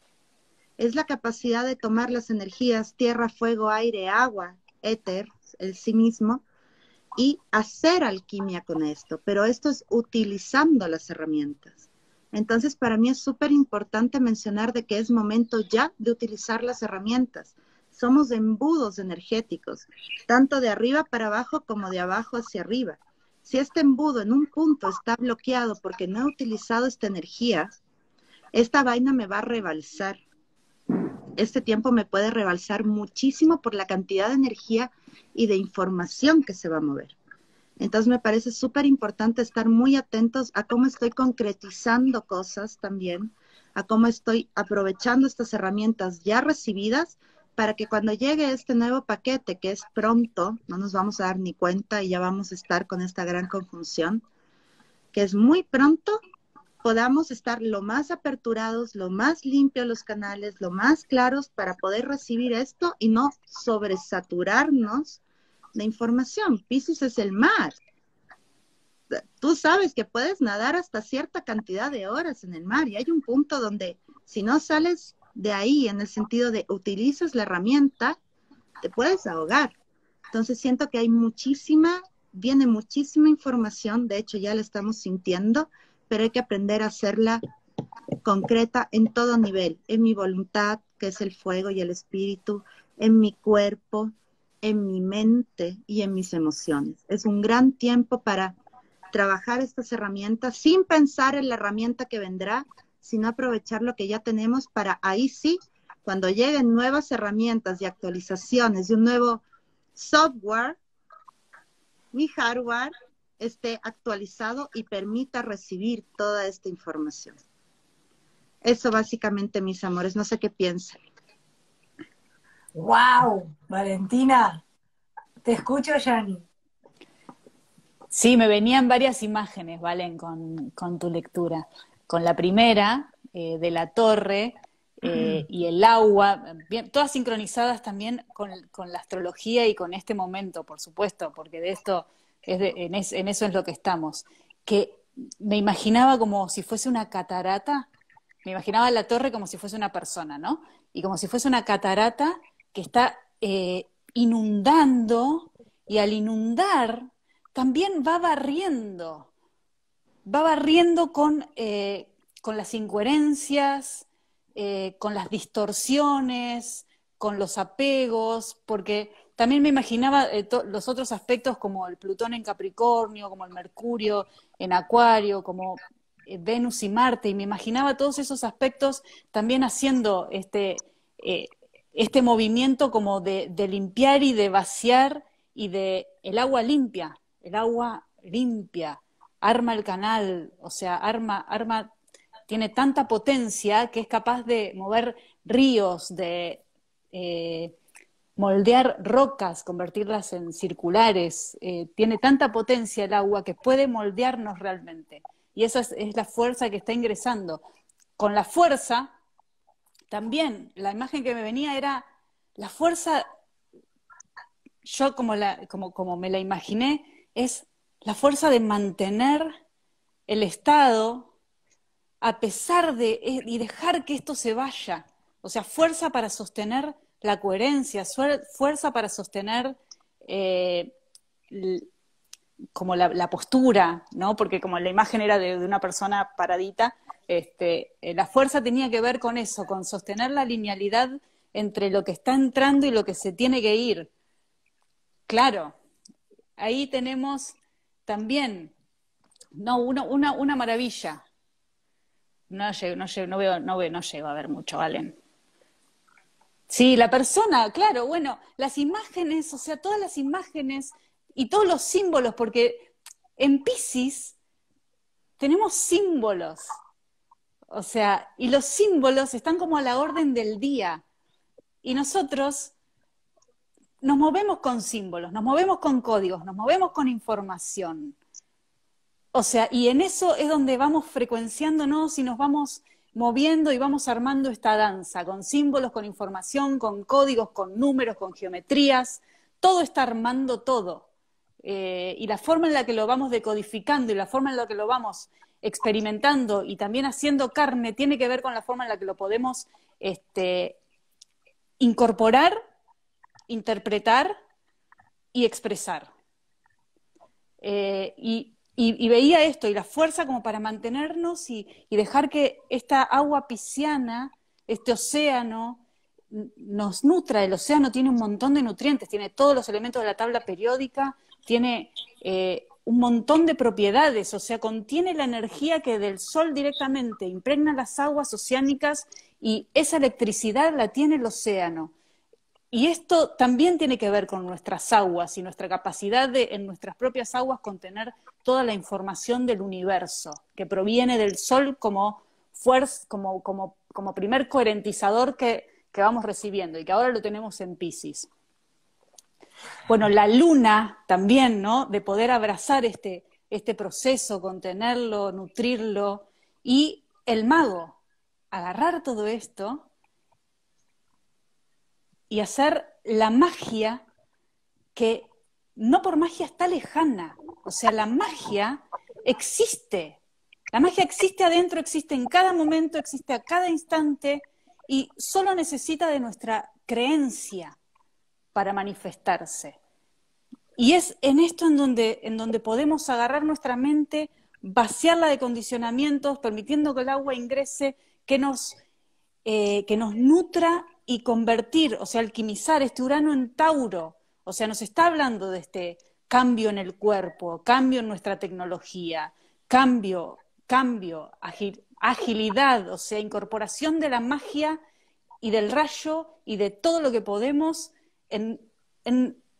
Es la capacidad de tomar las energías tierra, fuego, aire, agua, éter, el sí mismo, y hacer alquimia con esto. Pero esto es utilizando las herramientas. Entonces, para mí es súper importante mencionar de que es momento ya de utilizar las herramientas. Somos embudos energéticos, tanto de arriba para abajo como de abajo hacia arriba. Si este embudo en un punto está bloqueado porque no he utilizado esta energía, esta vaina me va a rebalsar. Este tiempo me puede rebalsar muchísimo por la cantidad de energía y de información que se va a mover. Entonces me parece súper importante estar muy atentos a cómo estoy concretizando cosas también, a cómo estoy aprovechando estas herramientas ya recibidas para que cuando llegue este nuevo paquete, que es pronto, no nos vamos a dar ni cuenta y ya vamos a estar con esta gran conjunción, que es muy pronto, podamos estar lo más aperturados, lo más limpios los canales, lo más claros para poder recibir esto y no sobresaturarnos de información. Piscis es el mar. Tú sabes que puedes nadar hasta cierta cantidad de horas en el mar y hay un punto donde si no sales de ahí en el sentido de utilizas la herramienta, te puedes ahogar. Entonces siento que hay muchísima, viene muchísima información, de hecho ya la estamos sintiendo, pero hay que aprender a hacerla concreta en todo nivel, en mi voluntad, que es el fuego y el espíritu, en mi cuerpo, en mi mente y en mis emociones. Es un gran tiempo para trabajar estas herramientas sin pensar en la herramienta que vendrá, sino aprovechar lo que ya tenemos para ahí sí, cuando lleguen nuevas herramientas y actualizaciones de un nuevo software, mi hardware, esté actualizado y permita recibir toda esta información. Eso básicamente, mis amores, no sé qué piensan. ¡Wow! Valentina, te escucho, Yani. Sí, me venían varias imágenes, Valen, con tu lectura. Con la primera, de la torre y el agua, bien, todas sincronizadas también con la astrología y con este momento, por supuesto, porque de esto es en eso es lo que estamos. Que me imaginaba como si fuese una catarata. Me imaginaba la torre como si fuese una persona, ¿no? Y como si fuese una catarata que está inundando, y al inundar también va barriendo con las incoherencias, con las distorsiones, con los apegos, porque también me imaginaba los otros aspectos como el Plutón en Capricornio, como el Mercurio en Acuario, como Venus y Marte, y me imaginaba todos esos aspectos también haciendo este movimiento como de limpiar y de vaciar, y de el agua limpia, arma el canal, o sea, arma tiene tanta potencia que es capaz de mover ríos, de moldear rocas, convertirlas en circulares, tiene tanta potencia el agua que puede moldearnos realmente. Y esa es la fuerza que está ingresando. Con la fuerza, también, la imagen que me venía era la fuerza, yo como me la imaginé, es la fuerza de mantener el estado a pesar de, y dejar que esto se vaya. O sea, fuerza para sostener la coherencia, fuerza para sostener como la postura, ¿no? Porque como la imagen era de una persona paradita, la fuerza tenía que ver con eso, con sostener la linealidad entre lo que está entrando y lo que se tiene que ir. Claro, ahí tenemos también, no, una maravilla. No llego a ver mucho, Valen. Sí, la persona, claro, bueno, las imágenes, o sea, todas las imágenes y todos los símbolos, porque en Piscis tenemos símbolos, o sea, y los símbolos están como a la orden del día, y nosotros nos movemos con símbolos, nos movemos con códigos, nos movemos con información, o sea, y en eso es donde vamos frecuenciándonos y nos vamos moviendo y vamos armando esta danza, con símbolos, con información, con códigos, con números, con geometrías, todo está armando todo. Y la forma en la que lo vamos decodificando y la forma en la que lo vamos experimentando y también haciendo carne tiene que ver con la forma en la que lo podemos incorporar, interpretar y expresar. Y veía esto, y la fuerza como para mantenernos y dejar que esta agua pisciana, este océano, nos nutra. El océano tiene un montón de nutrientes, tiene todos los elementos de la tabla periódica, tiene un montón de propiedades, o sea, contiene la energía que del sol directamente impregna las aguas oceánicas, y esa electricidad la tiene el océano. Y esto también tiene que ver con nuestras aguas y nuestra capacidad de, en nuestras propias aguas, contener toda la información del universo, que proviene del sol como fuerza, como primer coherentizador que vamos recibiendo, y que ahora lo tenemos en Piscis. Bueno, la luna también, ¿no? De poder abrazar este proceso, contenerlo, nutrirlo, y el mago, agarrar todo esto y hacer la magia, que no por magia está lejana, o sea, la magia existe, adentro, existe en cada momento, existe a cada instante, y solo necesita de nuestra creencia para manifestarse. Y es en esto en donde podemos agarrar nuestra mente, vaciarla de condicionamientos, permitiendo que el agua ingrese, que nos nutra, y convertir, o sea, alquimizar este Urano en Tauro. O sea, nos está hablando de este cambio en el cuerpo, cambio en nuestra tecnología, cambio, agilidad, o sea, incorporación de la magia y del rayo y de todo lo que podemos en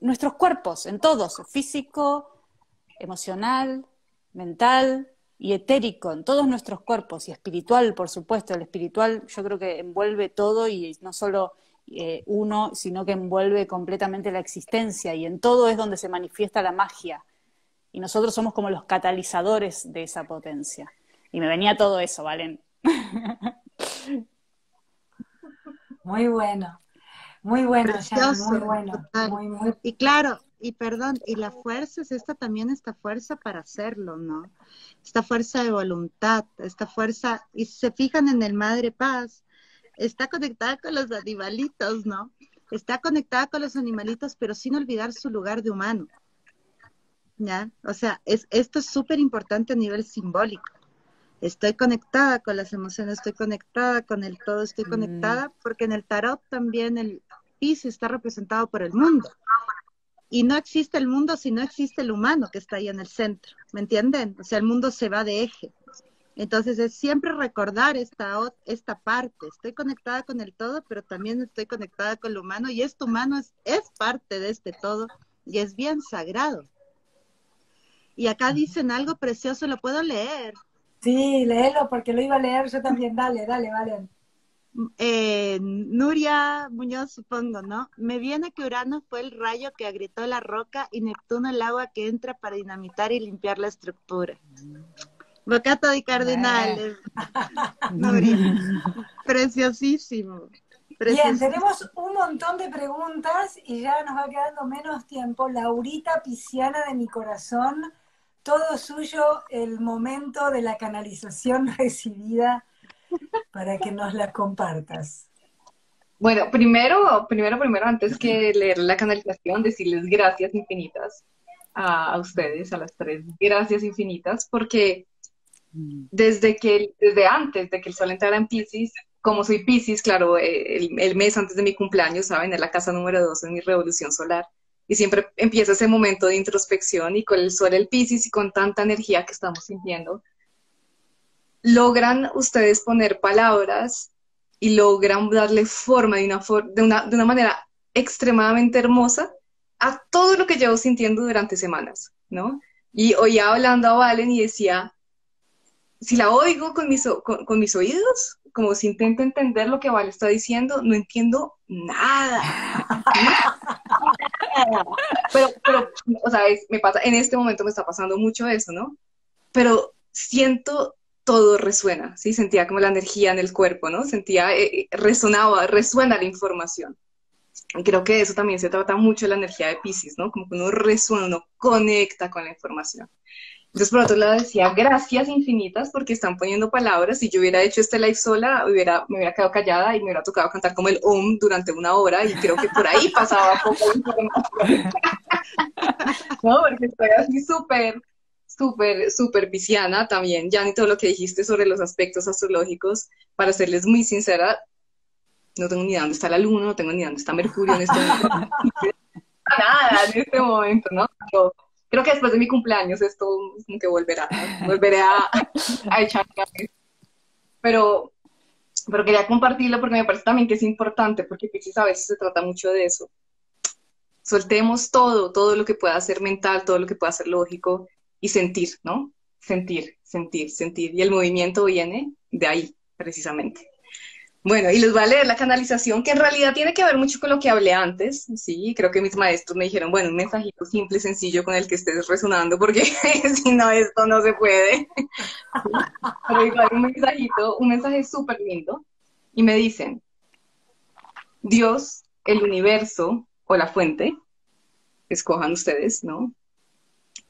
nuestros cuerpos, en todos, físico, emocional, mental y etérico, en todos nuestros cuerpos, y espiritual, por supuesto. El espiritual yo creo que envuelve todo, y no solo uno, sino que envuelve completamente la existencia, y en todo es donde se manifiesta la magia. Y nosotros somos como los catalizadores de esa potencia. Y me venía todo eso, Valen. Muy bueno. Muy bueno, precioso, muy bueno. Muy, muy... Y claro, y perdón, y la fuerza es esta también, esta fuerza para hacerlo, ¿no? Esta fuerza de voluntad, esta fuerza, y se fijan en el Madre Paz, está conectada con los animalitos, ¿no? Está conectada con los animalitos, pero sin olvidar su lugar de humano, ¿ya? O sea, esto es súper importante a nivel simbólico. Estoy conectada con las emociones, estoy conectada con el todo, estoy conectada, porque en el tarot también el Piscis está representado por el mundo. Y no existe el mundo si no existe el humano que está ahí en el centro, ¿me entienden? O sea, el mundo se va de eje. Entonces es siempre recordar esta parte. Estoy conectada con el todo, pero también estoy conectada con lo humano, y este humano es parte de este todo, y es bien sagrado. Y acá dicen algo precioso, lo puedo leer. Sí, léelo, porque lo iba a leer yo también. Dale, dale, Valen. Nuria Muñoz, supongo, ¿no? Me viene que Urano fue el rayo que agrietó la roca y Neptuno el agua que entra para dinamitar y limpiar la estructura. Bocato de cardinales. Nuria. Preciosísimo. Bien, tenemos un montón de preguntas y ya nos va quedando menos tiempo. Laurita, pisciana de mi corazón. Todo suyo el momento de la canalización recibida para que nos la compartas. Bueno, primero, antes que leer la canalización, decirles gracias infinitas a ustedes, a las tres. Gracias infinitas, porque desde antes de que el sol entrara en Piscis, como soy Piscis, claro, el mes antes de mi cumpleaños, ¿saben? Es la casa número 2 en mi revolución solar. Y siempre empieza ese momento de introspección, y con el sol, el Piscis, y con tanta energía que estamos sintiendo, logran ustedes poner palabras y logran darle forma de una manera extremadamente hermosa a todo lo que llevo sintiendo durante semanas, ¿no? Y oía hablando a Valen y decía, si la oigo con mis oídos, como si intento entender lo que Valen está diciendo, no entiendo nada. Pero o sea, me pasa, en este momento me está pasando mucho eso, ¿no? Pero siento, todo resuena, ¿sí? Sentía como la energía en el cuerpo, ¿no? Sentía, resuena la información. Y creo que eso también se trata mucho de la energía de Piscis, ¿no? Como que uno resuena, uno conecta con la información. Entonces, por otro lado, decía, gracias infinitas porque están poniendo palabras. Si yo hubiera hecho este live sola, me hubiera quedado callada y me hubiera tocado cantar como el OM durante una hora, y creo que por ahí pasaba poco de información. No, porque estoy así súper pisciana también. Ya ni todo lo que dijiste sobre los aspectos astrológicos, para serles muy sincera, no tengo ni idea dónde está la luna, no tengo ni idea dónde está Mercurio en este momento. Nada, en este momento, ¿no? Creo que después de mi cumpleaños esto como que volveré a echar cabeza. Pero quería compartirlo porque me parece también que es importante, porque Piscis a veces se trata mucho de eso. Soltemos todo lo que pueda ser mental, todo lo que pueda ser lógico, y sentir, ¿no? Sentir. Y el movimiento viene de ahí, precisamente. Bueno, y les voy a leer la canalización, que en realidad tiene que ver mucho con lo que hablé antes, ¿sí? Creo que mis maestros me dijeron, bueno, un mensajito simple, sencillo, con el que estés resonando, porque si no, esto no se puede. Pero igual un mensaje súper lindo. Y me dicen, Dios, el universo o la fuente, escojan ustedes, ¿no?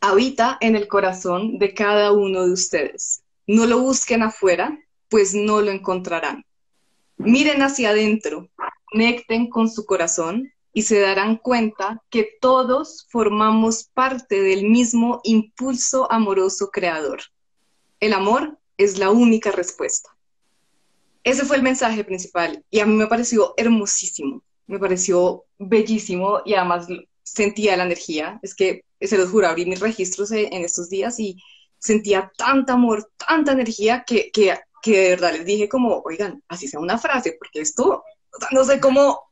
Habita en el corazón de cada uno de ustedes. No lo busquen afuera, pues no lo encontrarán. Miren hacia adentro, conecten con su corazón y se darán cuenta que todos formamos parte del mismo impulso amoroso creador. El amor es la única respuesta. Ese fue el mensaje principal y a mí me pareció hermosísimo, me pareció bellísimo y además sentía la energía. Es que, se los juro, abrí mis registros en estos días y sentía tanto amor, tanta energía que de verdad les dije como, oigan, así sea una frase, porque esto, o sea, no sé cómo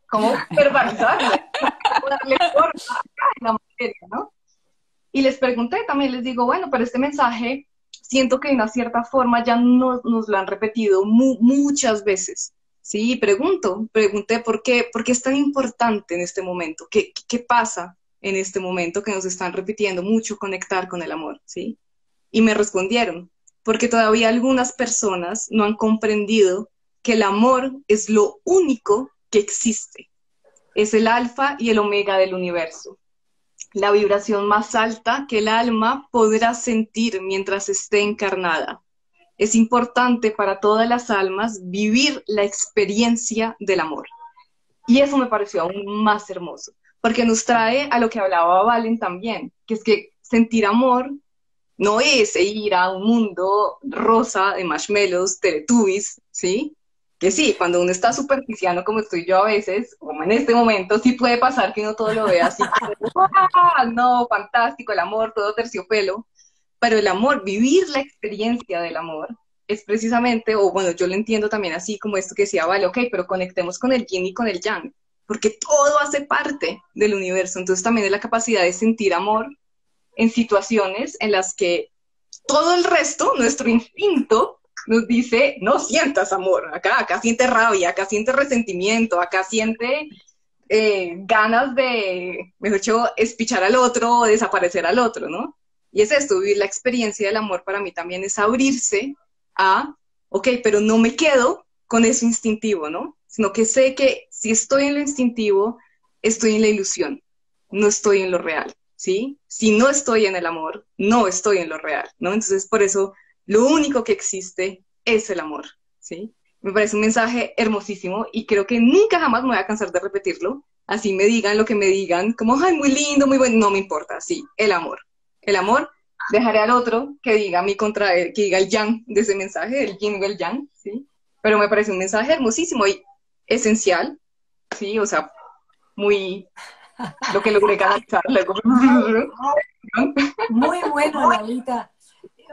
verbalizarlo, cómo darle forma a la materia, ¿no? Y les pregunté, también les digo, bueno, pero este mensaje siento que de una cierta forma ya nos lo han repetido muchas veces. Sí, pregunté por qué es tan importante en este momento, qué pasa en este momento que nos están repitiendo mucho conectar con el amor, ¿sí? Y me respondieron, porque todavía algunas personas no han comprendido que el amor es lo único que existe, es el alfa y el omega del universo, la vibración más alta que el alma podrá sentir mientras esté encarnada. Es importante para todas las almas vivir la experiencia del amor. Y eso me pareció aún más hermoso, porque nos trae a lo que hablaba Valen también, que es que sentir amor no es ir a un mundo rosa de marshmallows, teletubbies, ¿sí? Que sí, cuando uno está superficial como estoy yo a veces, como en este momento, sí puede pasar que uno todo lo vea así, ¡ah, no, fantástico, el amor, todo terciopelo! Pero el amor, vivir la experiencia del amor, es precisamente, o bueno, yo lo entiendo también así, como esto que decía, vale, ok, pero conectemos con el yin y con el yang, porque todo hace parte del universo, entonces también es la capacidad de sentir amor en situaciones en las que todo el resto, nuestro instinto, nos dice, no sientas amor, acá siente rabia, acá siente resentimiento, acá siente ganas de, mejor dicho, espichar al otro o desaparecer al otro, ¿no? Y es esto, vivir la experiencia del amor para mí también es abrirse a, ok, pero no me quedo con eso instintivo, ¿no? Sino que sé que si estoy en lo instintivo, estoy en la ilusión, no estoy en lo real, ¿sí? Si no estoy en el amor, no estoy en lo real, ¿no? Entonces, por eso, lo único que existe es el amor, ¿sí? Me parece un mensaje hermosísimo y creo que nunca jamás me voy a cansar de repetirlo. Así me digan lo que me digan, como, ay, muy lindo, muy bueno, no me importa, sí, el amor. El amor, dejaré al otro que diga que diga el yang de ese mensaje, el yin o el yang, ¿sí? Pero me parece un mensaje hermosísimo y esencial, ¿sí? O sea, muy... lo que logré canalizar luego. Muy bueno, Laurita.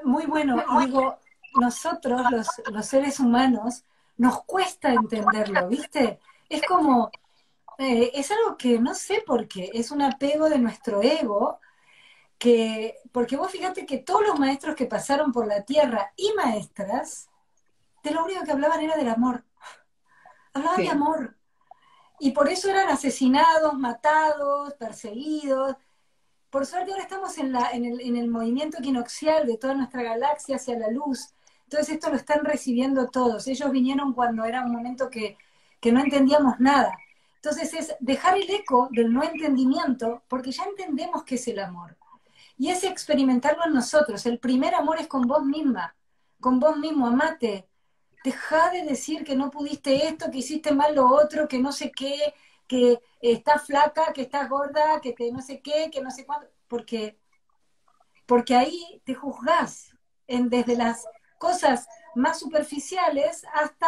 Muy bueno. Digo, nosotros, los seres humanos, nos cuesta entenderlo, ¿viste? Es como... es algo que no sé por qué. Es un apego de nuestro ego... porque vos fíjate que todos los maestros que pasaron por la tierra y maestras, de lo único que hablaban era del amor. Hablaban sí. de amor. Y por eso eran asesinados, matados, perseguidos. Por suerte ahora estamos en el movimiento equinoccial de toda nuestra galaxia hacia la luz. Entonces esto lo están recibiendo todos. Ellos vinieron cuando era un momento que no entendíamos nada. Entonces es dejar el eco del no entendimiento, porque ya entendemos qué es el amor. Y es experimentarlo en nosotros. El primer amor es con vos misma, con vos mismo, amate. Dejá de decir que no pudiste esto, que hiciste mal lo otro, que no sé qué, que estás flaca, que estás gorda, que no sé qué, que no sé cuánto. Porque ahí te juzgás, desde las cosas más superficiales hasta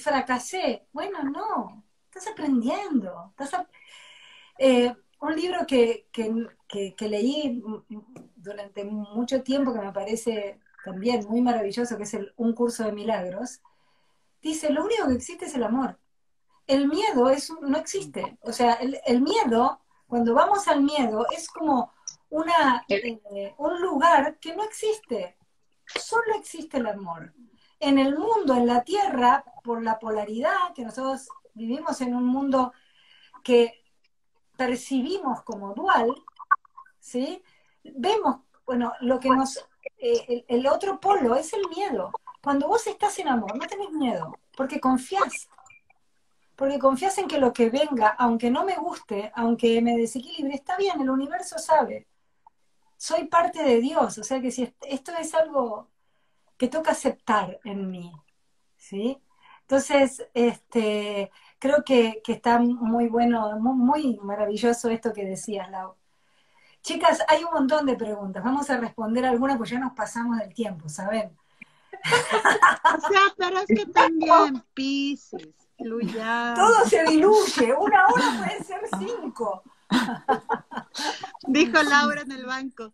fracasé. Bueno, no, estás aprendiendo. Un libro que leí durante mucho tiempo, que me parece también muy maravilloso, que es Un Curso de Milagros, dice, lo único que existe es el amor. El miedo no existe. O sea, el miedo, cuando vamos al miedo, es como un lugar que no existe. Solo existe el amor. En el mundo, en la Tierra, por la polaridad, que nosotros vivimos en un mundo que... percibimos como dual, ¿sí? Vemos, bueno, lo que nos... el otro polo es el miedo. Cuando vos estás en amor, no tenés miedo, porque confías. Porque confías en que lo que venga, aunque no me guste, aunque me desequilibre, está bien, el universo sabe. Soy parte de Dios, o sea que si esto es algo que toca aceptar en mí, ¿sí? Entonces, creo que está muy bueno, muy maravilloso esto que decías, Lau. Chicas, hay un montón de preguntas. Vamos a responder algunas porque ya nos pasamos del tiempo, ¿saben? O sea, pero es que también Piscis, fluyamos. Todo se diluye. Una hora puede ser 5. Dijo Laura en el banco.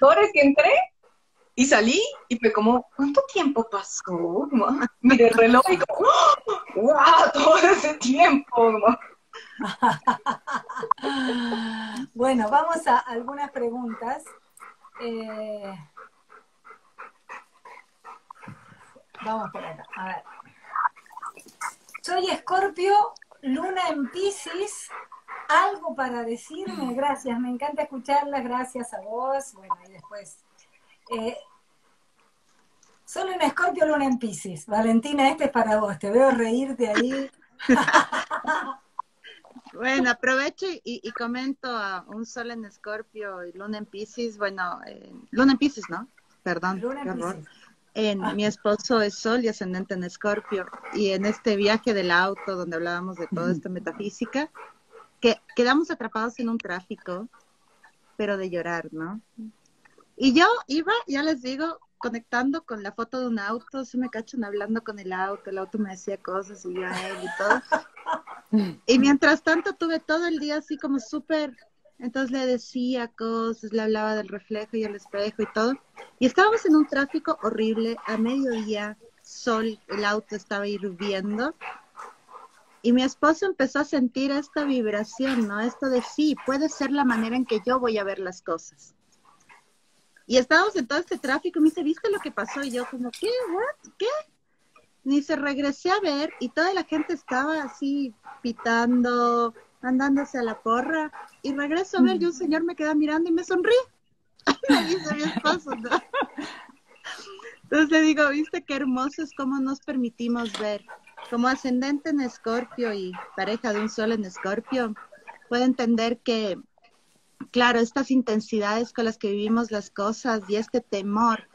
¿Ahora es que entré? Y salí y fue como, ¿cuánto tiempo pasó? Miré el reloj y como, ¡wow! Todo ese tiempo. Bueno, vamos a algunas preguntas. Vamos por acá, a ver. Soy Escorpio, luna en Piscis. Algo para decirme, gracias, me encanta escucharlas, gracias a vos. Bueno, y después. Solo un Escorpio, luna en Piscis. Valentina, este es para vos, te veo reírte ahí. Bueno, aprovecho y comento a un sol en Escorpio y luna en Piscis. Bueno, luna en Piscis, ¿no? Perdón, luna en Piscis. Mi esposo es sol y ascendente en Escorpio. Y en este viaje del auto, donde hablábamos de toda esta metafísica, que quedamos atrapados en un tráfico, pero de llorar, ¿no? Y yo iba, ya les digo, conectando con la foto de un auto, se me cachan hablando con el auto me decía cosas y yo a él y todo. Y mientras tanto tuve todo el día así como súper, entonces le decía cosas, le hablaba del reflejo y el espejo y todo. Y estábamos en un tráfico horrible, a mediodía, sol, el auto estaba hirviendo. Y mi esposo empezó a sentir esta vibración, ¿no? Esto de sí, puede ser la manera en que yo voy a ver las cosas. Y estábamos en todo este tráfico y me dice, ¿viste lo que pasó? Y yo como, ¿qué? ¿What? ¿Qué? Ni se regresé a ver y toda la gente estaba así pitando, andándose a la porra. Y regreso a ver y un señor me queda mirando y me sonríe. Me dice mi esposo, ¿no? Entonces le digo, ¿viste qué hermoso es cómo nos permitimos ver? Como ascendente en Escorpio y pareja de un sol en Escorpio, puedo entender que, claro, estas intensidades con las que vivimos las cosas y este temor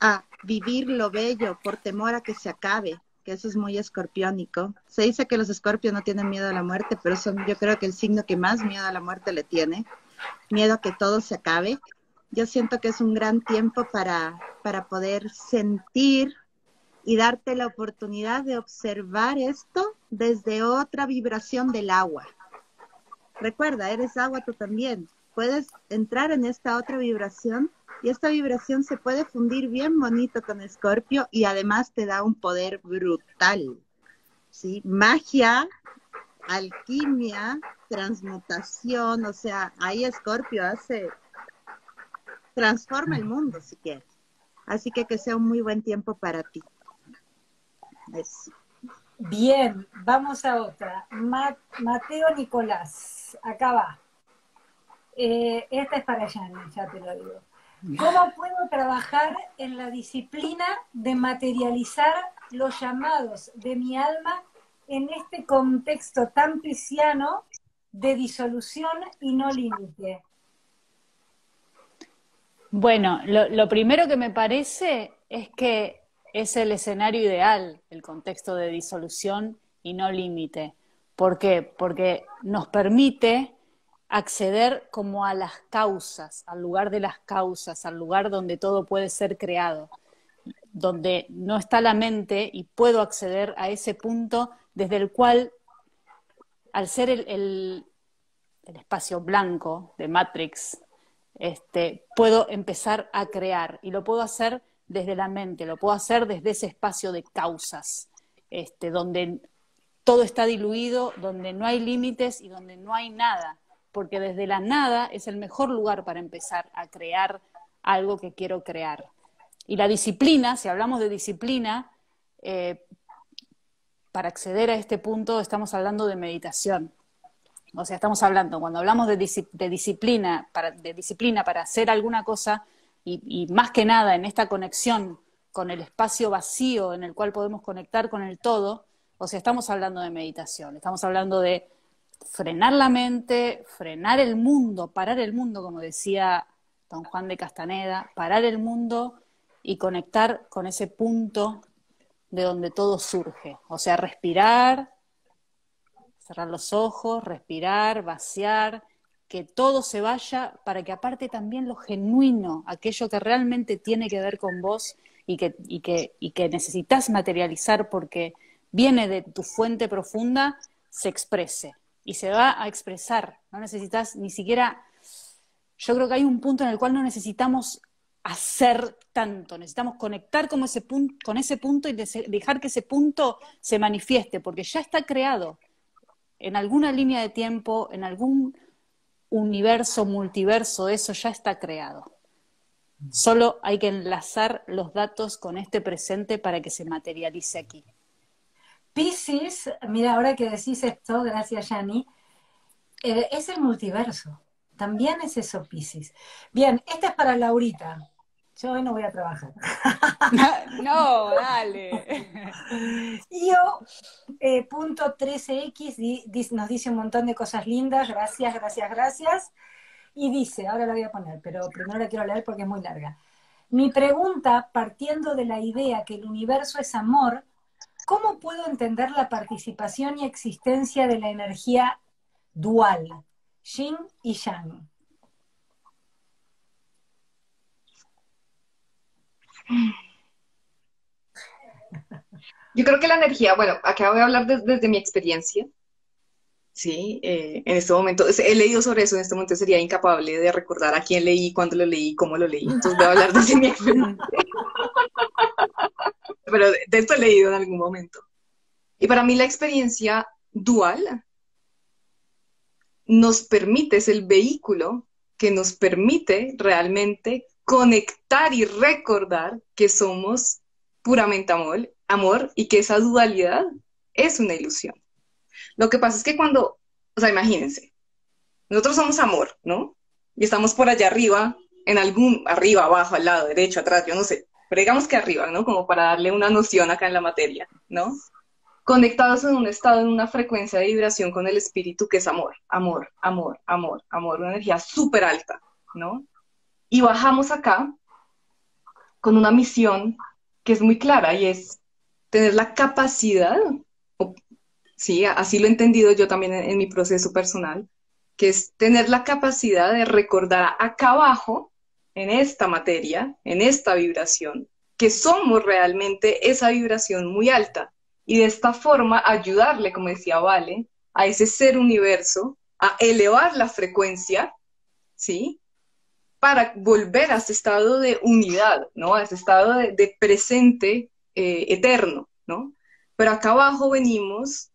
a vivir lo bello por temor a que se acabe, que eso es muy escorpiónico. Se dice que los escorpios no tienen miedo a la muerte, pero son, yo creo que el signo que más miedo a la muerte le tiene, miedo a que todo se acabe. Yo siento que es un gran tiempo para poder sentir y darte la oportunidad de observar esto desde otra vibración del agua. Recuerda, eres agua tú también. Puedes entrar en esta otra vibración y esta vibración se puede fundir bien bonito con Escorpio y además te da un poder brutal. ¿Sí? Magia, alquimia, transmutación, o sea, ahí Escorpio transforma el mundo si quieres. Así que sea un muy buen tiempo para ti. Eso. Bien, vamos a otra. Mateo Nicolás, acá va. Esta es para Yanina, ya te lo digo. ¿Cómo puedo trabajar en la disciplina de materializar los llamados de mi alma en este contexto tan pisciano de disolución y no límite? Bueno, lo primero que me parece es que es el escenario ideal, el contexto de disolución y no límite. ¿Por qué? Porque nos permite acceder como a las causas, al lugar de las causas, al lugar donde todo puede ser creado, donde no está la mente y puedo acceder a ese punto desde el cual, al ser el espacio blanco de Matrix, puedo empezar a crear y lo puedo hacer desde la mente, lo puedo hacer desde ese espacio de causas, donde todo está diluido, donde no hay límites y donde no hay nada, porque desde la nada es el mejor lugar para empezar a crear algo que quiero crear. Y la disciplina, si hablamos de disciplina, para acceder a este punto estamos hablando de meditación. O sea, estamos hablando, cuando hablamos de disciplina para hacer alguna cosa, y más que nada en esta conexión con el espacio vacío en el cual podemos conectar con el todo, o sea, estamos hablando de meditación, estamos hablando de frenar la mente, frenar el mundo, parar el mundo, como decía don Juan de Castañeda, parar el mundo y conectar con ese punto de donde todo surge. O sea, respirar, cerrar los ojos, respirar, vaciar, que todo se vaya para que aparte también lo genuino, aquello que realmente tiene que ver con vos y que necesitas materializar porque viene de tu fuente profunda, se exprese y se va a expresar. No necesitas ni siquiera, yo creo que hay un punto en el cual no necesitamos hacer tanto, necesitamos conectar con ese punto y dejar que ese punto se manifieste porque ya está creado. en alguna línea de tiempo, en algún universo, multiverso, eso ya está creado. Solo hay que enlazar los datos con este presente para que se materialice aquí. Piscis, mira, ahora que decís esto, gracias Yani, es el multiverso. También es eso, Piscis. Bien, esta es para Laurita. Yo hoy no voy a trabajar. No, dale. Io, punto 13X, nos dice un montón de cosas lindas. Gracias, gracias, gracias. Y dice, ahora la voy a poner, pero primero la quiero leer porque es muy larga. Mi pregunta, partiendo de la idea que el universo es amor, ¿cómo puedo entender la participación y existencia de la energía dual, yin y yang? Yo creo que la energía, bueno, acá voy a hablar desde mi experiencia, ¿sí? En este momento, he leído sobre eso, en este momento sería incapaz de recordar a quién leí, cuándo lo leí, cómo lo leí, entonces voy a hablar desde mi experiencia. Pero de esto he leído en algún momento. Y para mí la experiencia dual nos permite, es el vehículo que nos permite realmente conectar y recordar que somos puramente amor y que esa dualidad es una ilusión. Lo que pasa es que cuando, o sea, imagínense, nosotros somos amor, ¿no? Y estamos por allá arriba, en algún, arriba, abajo, al lado, derecho, atrás, yo no sé, pero digamos que arriba, ¿no? Como para darle una noción acá en la materia, ¿no? Conectados en un estado, en una frecuencia de vibración con el espíritu que es amor, amor, amor, amor, amor, una energía súper alta, ¿no? Y bajamos acá con una misión que es muy clara y es tener la capacidad, sí, así lo he entendido yo también en mi proceso personal, que es tener la capacidad de recordar acá abajo, en esta materia, en esta vibración, que somos realmente esa vibración muy alta y de esta forma ayudarle, como decía Vale, a ese ser universo a elevar la frecuencia, ¿sí?, para volver a ese estado de unidad, ¿no? A ese estado de presente eterno, ¿no? Pero acá abajo venimos,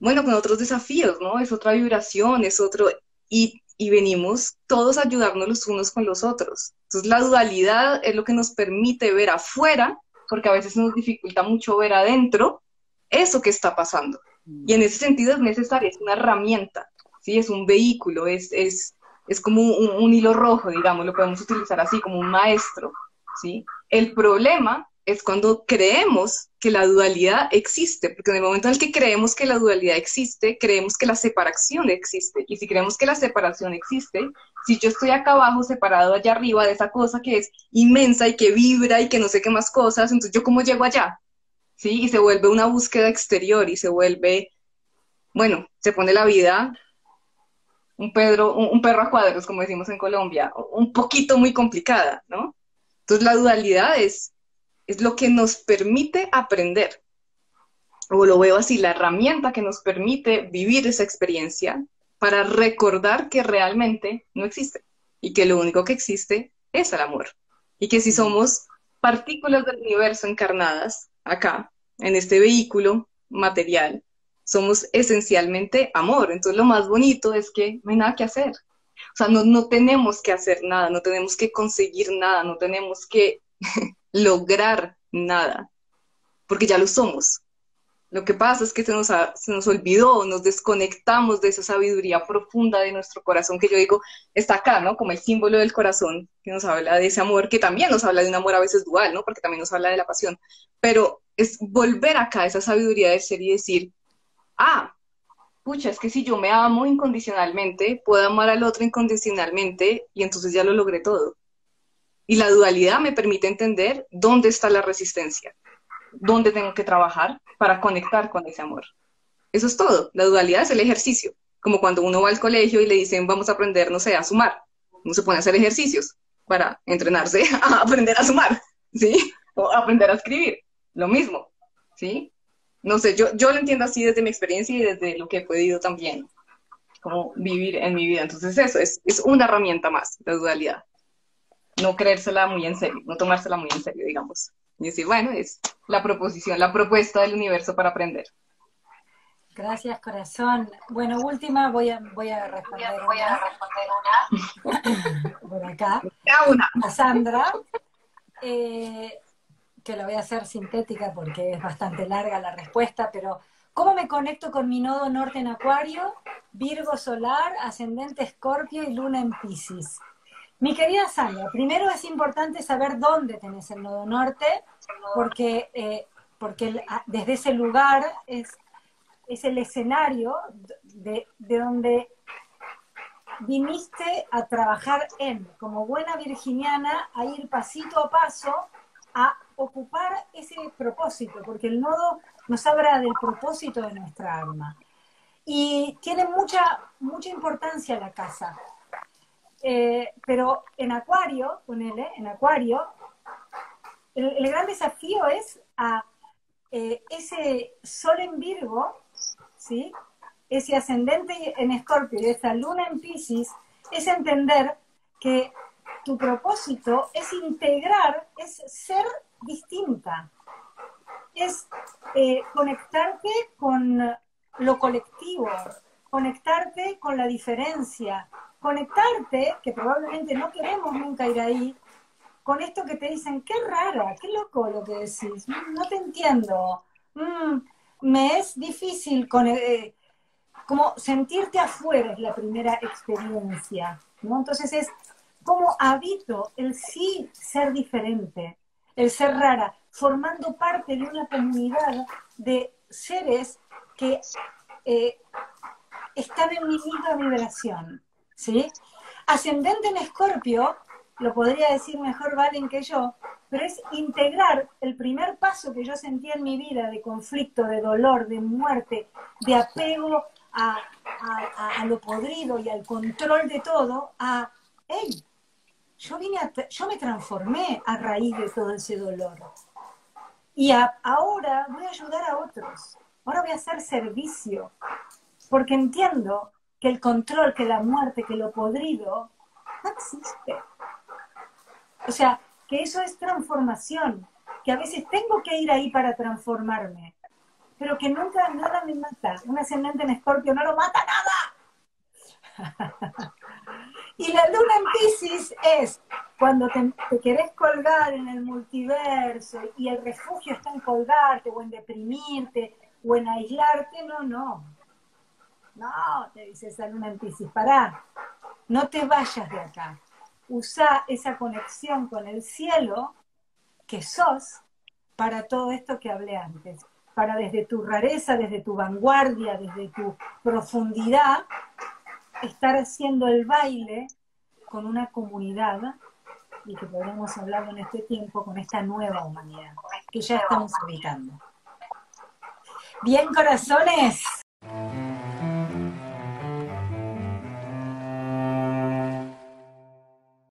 bueno, con otros desafíos, ¿no? Es otra vibración, es otro... Y venimos todos a ayudarnos los unos con los otros. Entonces la dualidad es lo que nos permite ver afuera, porque a veces nos dificulta mucho ver adentro eso que está pasando. Y en ese sentido es necesaria, es una herramienta, ¿sí? Es un vehículo, es como un hilo rojo, digamos, lo podemos utilizar así, como un maestro, ¿sí? El problema es cuando creemos que la dualidad existe, porque en el momento en el que creemos que la dualidad existe, creemos que la separación existe, y si creemos que la separación existe, si yo estoy acá abajo separado allá arriba de esa cosa que es inmensa y que vibra y que no sé qué más cosas, entonces ¿yo cómo llego allá? ¿Sí? Y se vuelve una búsqueda exterior y se vuelve, bueno, se pone la vida... un perro a cuadros, como decimos en Colombia, un poquito muy complicada, ¿no? Entonces la dualidad es lo que nos permite aprender, o lo veo así, la herramienta que nos permite vivir esa experiencia para recordar que realmente no existe, y que lo único que existe es el amor, y que si somos partículas del universo encarnadas acá, en este vehículo material, somos esencialmente amor. Entonces lo más bonito es que no hay nada que hacer. O sea, no tenemos que hacer nada, no tenemos que conseguir nada, no tenemos que lograr nada, porque ya lo somos. Lo que pasa es que se nos olvidó, nos desconectamos de esa sabiduría profunda de nuestro corazón, que yo digo, está acá, ¿no? Como el símbolo del corazón, que nos habla de ese amor, que también nos habla de un amor a veces dual, ¿no? Porque también nos habla de la pasión. Pero es volver acá a esa sabiduría del ser y decir, ah, pucha, es que si yo me amo incondicionalmente, puedo amar al otro incondicionalmente y entonces ya lo logré todo. Y la dualidad me permite entender dónde está la resistencia, dónde tengo que trabajar para conectar con ese amor. Eso es todo. La dualidad es el ejercicio. Como cuando uno va al colegio y le dicen, vamos a aprender, no sé, a sumar. Uno se pone a hacer ejercicios para entrenarse a aprender a sumar, ¿sí? O aprender a escribir. Lo mismo, ¿sí? No sé, yo lo entiendo así desde mi experiencia y desde lo que he podido también como vivir en mi vida. Entonces eso, es una herramienta más, la dualidad. No creérsela muy en serio, no tomársela muy en serio, digamos. Y decir, bueno, es la propuesta del universo para aprender. Gracias, corazón. Bueno, última, voy a responder una. Por acá. A Sandra. Que la voy a hacer sintética porque es bastante larga la respuesta, pero ¿cómo me conecto con mi nodo norte en Acuario, Virgo solar, ascendente Escorpio y luna en Piscis? Mi querida Sandra, primero es importante saber dónde tenés el nodo norte, porque, desde ese lugar es el escenario de donde viniste a trabajar como buena virginiana, a ir pasito a paso a ocupar ese propósito, porque el nodo nos habla del propósito de nuestra alma. Y tiene mucha importancia la casa. Pero en Acuario, ponele, en Acuario, el gran desafío es a ese sol en Virgo, ¿sí? Ese ascendente en Escorpio y esa luna en Piscis, es entender que tu propósito es integrar, es ser distinta, es conectarte con lo colectivo, conectarte con la diferencia, conectarte, que probablemente no queremos nunca ir ahí, con esto que te dicen, qué rara, qué loco lo que decís, no te entiendo, me es difícil, como sentirte afuera es la primera experiencia, ¿no? Entonces es como habito el sí ser diferente, el ser rara, formando parte de una comunidad de seres que están en mi misma vibración, ¿sí? Ascendente en Escorpio, lo podría decir mejor Valen que yo, pero es integrar el primer paso que yo sentí en mi vida de conflicto, de dolor, de muerte, de apego a lo podrido y al control de todo, a, hey, yo me transformé a raíz de todo ese dolor. Y ahora voy a ayudar a otros. Ahora voy a hacer servicio. Porque entiendo que el control, que la muerte, que lo podrido, no existe. O sea, que eso es transformación. Que a veces tengo que ir ahí para transformarme. Pero que nunca nada me mata. Un ascendente en Escorpio no lo mata nada. Y la luna en Piscis es cuando te querés colgar en el multiverso y el refugio está en colgarte o en deprimirte o en aislarte. No, no. No, te dice esa luna en Piscis, pará. No te vayas de acá. Usa esa conexión con el cielo que sos para todo esto que hablé antes. Para desde tu rareza, desde tu vanguardia, desde tu profundidad, estar haciendo el baile con una comunidad, y que podremos hablar en este tiempo, con esta nueva humanidad que ya estamos habitando. Bien, corazones,